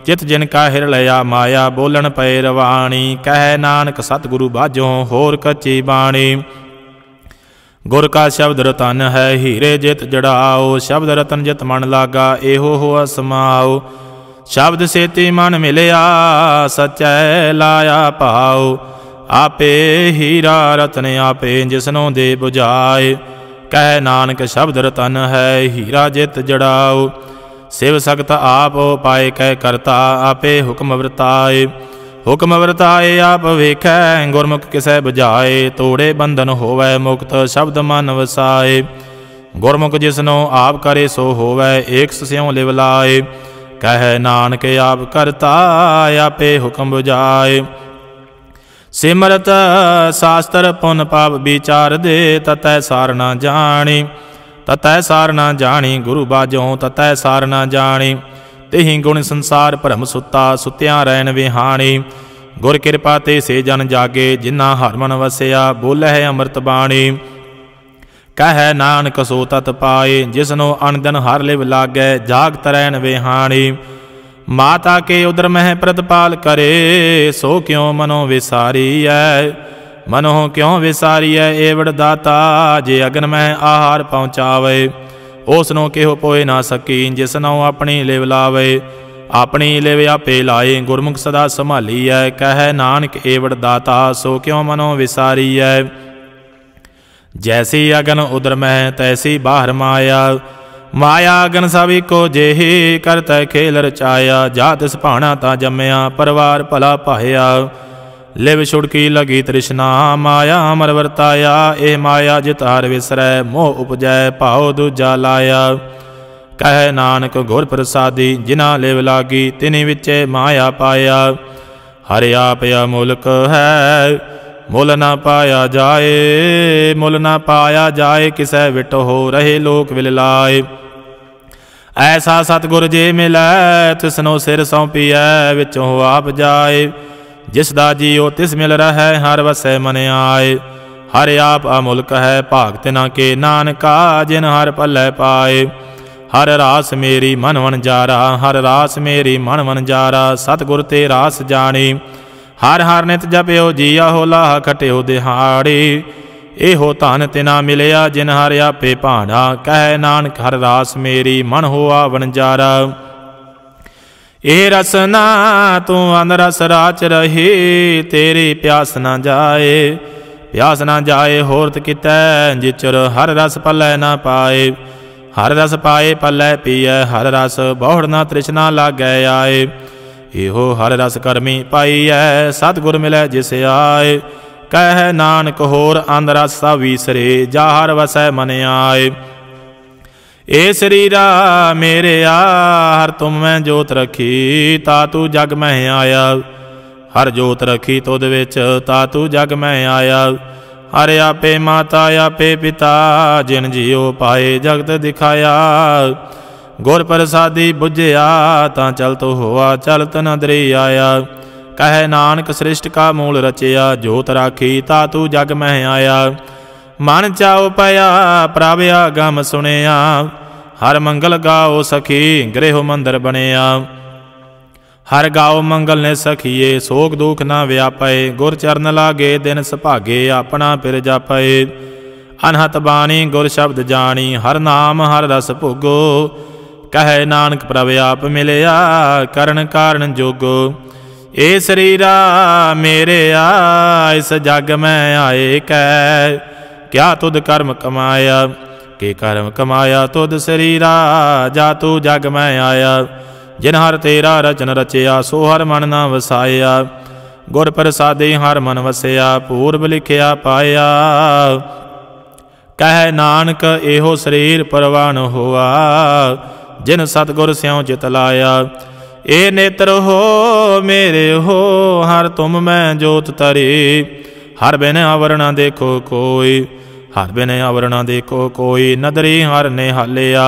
जित जिनका हिर लया माया बोलन पै रवाणी। कह नानक सतगुरु बाजहो होर कच्ची बाणी। गुर का शब्द रतन है हीरे जित जड़ाओ। शब्द रतन जित मन लागा एहो हो समाओ। शब्द सेती मन मिलया सचै लाया पाओ। आपे हीरा रतन आपे जिसनों दे बुझाए। कह नानक शब्द रतन है हीरा जित जड़ाओ। शिव सकत आप पाए कह करता आपे हुक्म वरताए। हुक्म वरताए आप वेखै गुरमुख किसै बुझाए। तोड़े बंधन होवै मुक्त शब्द मन वसाए। गुरमुख जिसनो आप करे सो होवै एक स्यों लिव लाए। कह नानक आप करता आपे हुक्म बुझाए। सिमरत शास्त्र पुन पाप विचार दे ततै सारना जानी। ततै सारना जानी गुरु बाजों ततै सारना जानी। तेहि गुण संसार भ्रम सुता सुत्या रैन विहाणी। गुर कृपा ते से जन जागे जिन्ना हर मन वसया बोले है अमृत बाणी। कह नानक सो तत पाए, जिसनो अनदन हर लिव लागै जाग तरैन वेहाणी। माता के उदर मह प्रतिपाल करे, सो क्यों मनो विसारी है। मनो क्यों विसारी है एवड़ दाता, जे अगन मह आहार पहुँचावे। उसनों केहो पोए ना सकी, जिसनो अपनी लिव लावे। अपनी लिव आपे लाए, गुरमुख सदा संभाली है। कह नानक एवड़ दाता, सो क्यों मनो विसारी है। जैसी अगन उदर मह तैसी बाहर माया, माया अगन सभी को जेही करत खेल रचाया। जा तिस भाणा ता जमया, परिवार भला पाया। लिव छुड़की लगी तृष्णा, माया अमर वरताया। एह माया जित हर विसरै, मोह उपजै भाओ दूजा लाया। कह नानक गुर प्रसादी, जिना लिव लागी तिनि विचे माया पाया। हरि आपे अमूलक है, मुल ना पाया जाए। मुल ना पाया जाए किसै विट हो, रहे लोक विलाए। ऐसा सतगुर जे मिलै, तिसनो सिर सौंपियै विच हो आप जाए। जिसदा जियो तिस मिल रहै, हर वसै मन आए। हर आप अमुल्क है, भाग तिना के नानका जिन हर पलै पाए। हर रास मेरी मन वन जारा, हर रास मेरी मन वन जारा। सतगुर ते रास जानी, हर हर नित जप्यो जिया होला खट्यो दिहाड़ी। एहो धन तिना मिलया, जिन हर आपे भाणा। कह नानक हर रास मेरी मन होआ वणजारा। ए रसना तू अनरस राच रही, तेरी प्यास ना जाए। प्यास ना जाए होरत कितै, जिचुर हर रस पलै ना पाए। हर रस पाए पलै पिए, हर रस बहुड़ ना तृष्णा लागै आए। एहो हर रस करमी पाई है, सतगुर मिलै जिस आए। कह नानक होर अंदर सा विसरे, जा हर वसै मन आए। ए शरीरा मेरे आ, हर तुम मैं जोत रखी, ता तू जग मैं आया। हर जोत रखी तुद विच, ता तू जग मैं आया। हर आपे माता आपे पिता, जिन जियो पाए जगत दिखाया। गुर प्रसादी बुझया, ता चलत हुआ चलत नदरी आया। कह नानक सृष्ट का मूल रचया, जोत राखी ता तू जग मह आया। मन चाओ पया प्राव्या गम सुनया, हर मंगल गाओ सखी गृह मंदिर बनया। हर गाओ मंगल ने सखिए, सोख दुख ना व्यापय। गुर चरण लागे दिन सभागे, अपना फिर जापय। अनहत बाणी गुर शब्द जानी, हर नाम हर रस भोगो। कह नानक प्रभ आप मिलया, करण कारण जोगो। ए शरीरा मेरे आ, इस जग मैं आए। कह क्या तुद कर्म कमाया, के कर्म कमाया तुद शरीरा। जा तू जग मैं आया, जिन हर तेरा रचन रचया। सो हर मन ना वसाया, गुर प्रसादे हर मन वसया। पूर्व लिखया पाया, कह नानक एहो शरीर परवान हुआ। जिन सतगुर स्यों चित लाया, ए नेत्र हो मेरे हो, हर तुम मैं जोत तरी। हर बिन अवर न देखो कोई, हर बिन अवर न देखो कोई। नदरी हर ने हालिया,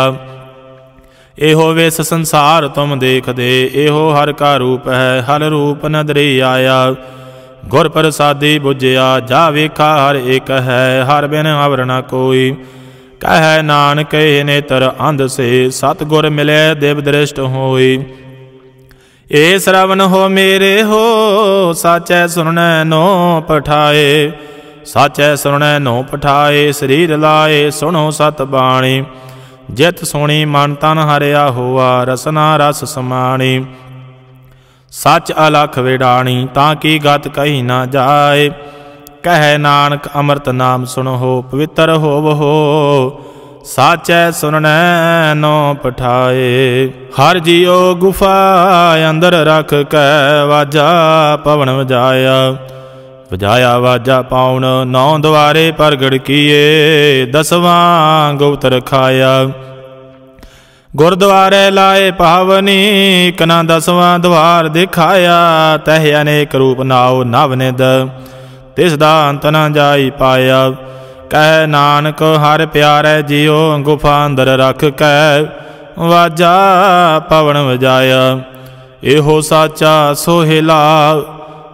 एहो वेस संसार तुम देख दे। एहो हर का रूप है, हर रूप नदरी आया। गुर प्रसादी बुझया, जा वेखा हर एक है, हर बिन अवर न कोई। कह नानक एह नेत्र अंध से, सतगुर मिले देव दृष्ट होई। ए श्रवण हो मेरे हो, साचै सुनने नो पठाए। साचै सुनने नो पठाए, शरीर लाए सुनो सत बाणी। जित सुनी मन तन हरिया हुआ, रसना रस समाणी। सच अलख विडाणी, ताकि गत कही ना जाए। कह नानक अमृत नाम सुनहो, पवित्र होवहो। साचै सुनने नो पठाए। हर जियो गुफा अंदर रख कै, वाजा पवन वजाया। वजाया वाजा पाउन, नौ द्वारे प्रगड़ किए। दसवां गुप्त रखाया, गुरुद्वारे लाए पावनी। कना दसवां द्वार दिखाया, तह अनेक रूप नाव नव निद, तिसदा अंत न जाई पाया। कह नानक हर प्यारे जियो, गुफा अंदर रख कै वाजा पवन वजाया। एहो साचा सोहिला,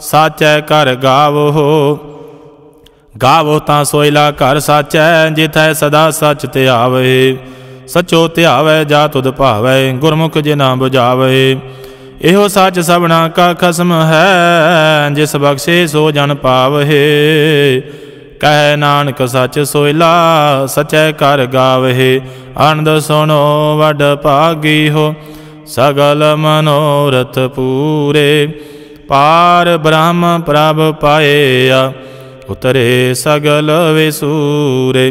साचै कर गावो। गावो ता सोइला घर साचै, जिथै सदा सच त्यावै। सचो त्यावै जा तुद भावै, गुरमुख जिना बुझावै। एहो सच सबना का खसम है, जिस बख्शे सो जन पावै। कह नानक सच सोइला, सचै कर गावै। आनंद सुनो वड भागी हो, सगल मनोरथ पूरे। पार ब्रह्म प्रभ पाएया, उतरे सगल विसूरे।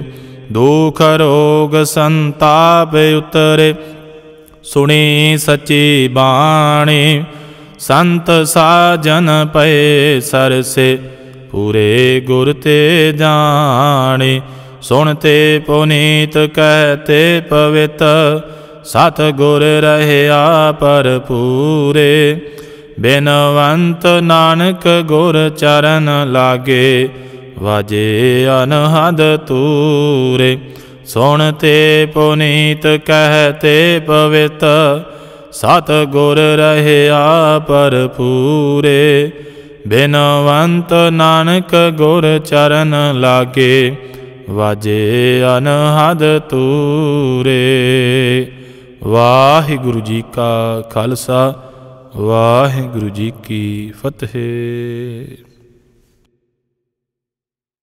दुख रोग संताप उतरे, सुनी सची बाणी। संत साजन पए सरसे, पूरे गुर ते जाने। सुनते पुनीत कहते पवित, सत गुर रहया पर पूरे। बिनवंत नानक गुर चरण लागे, वाजे अनहद तूरे। सुनते पुनीत कहते पवित, सत गुर रहया पर पूरे। बिनवंत नानक गुर चरण लागे, वाजे अनहद तूरे। वाहिगुरु जी का खालसा, वाहिगुरु जी की फतेह।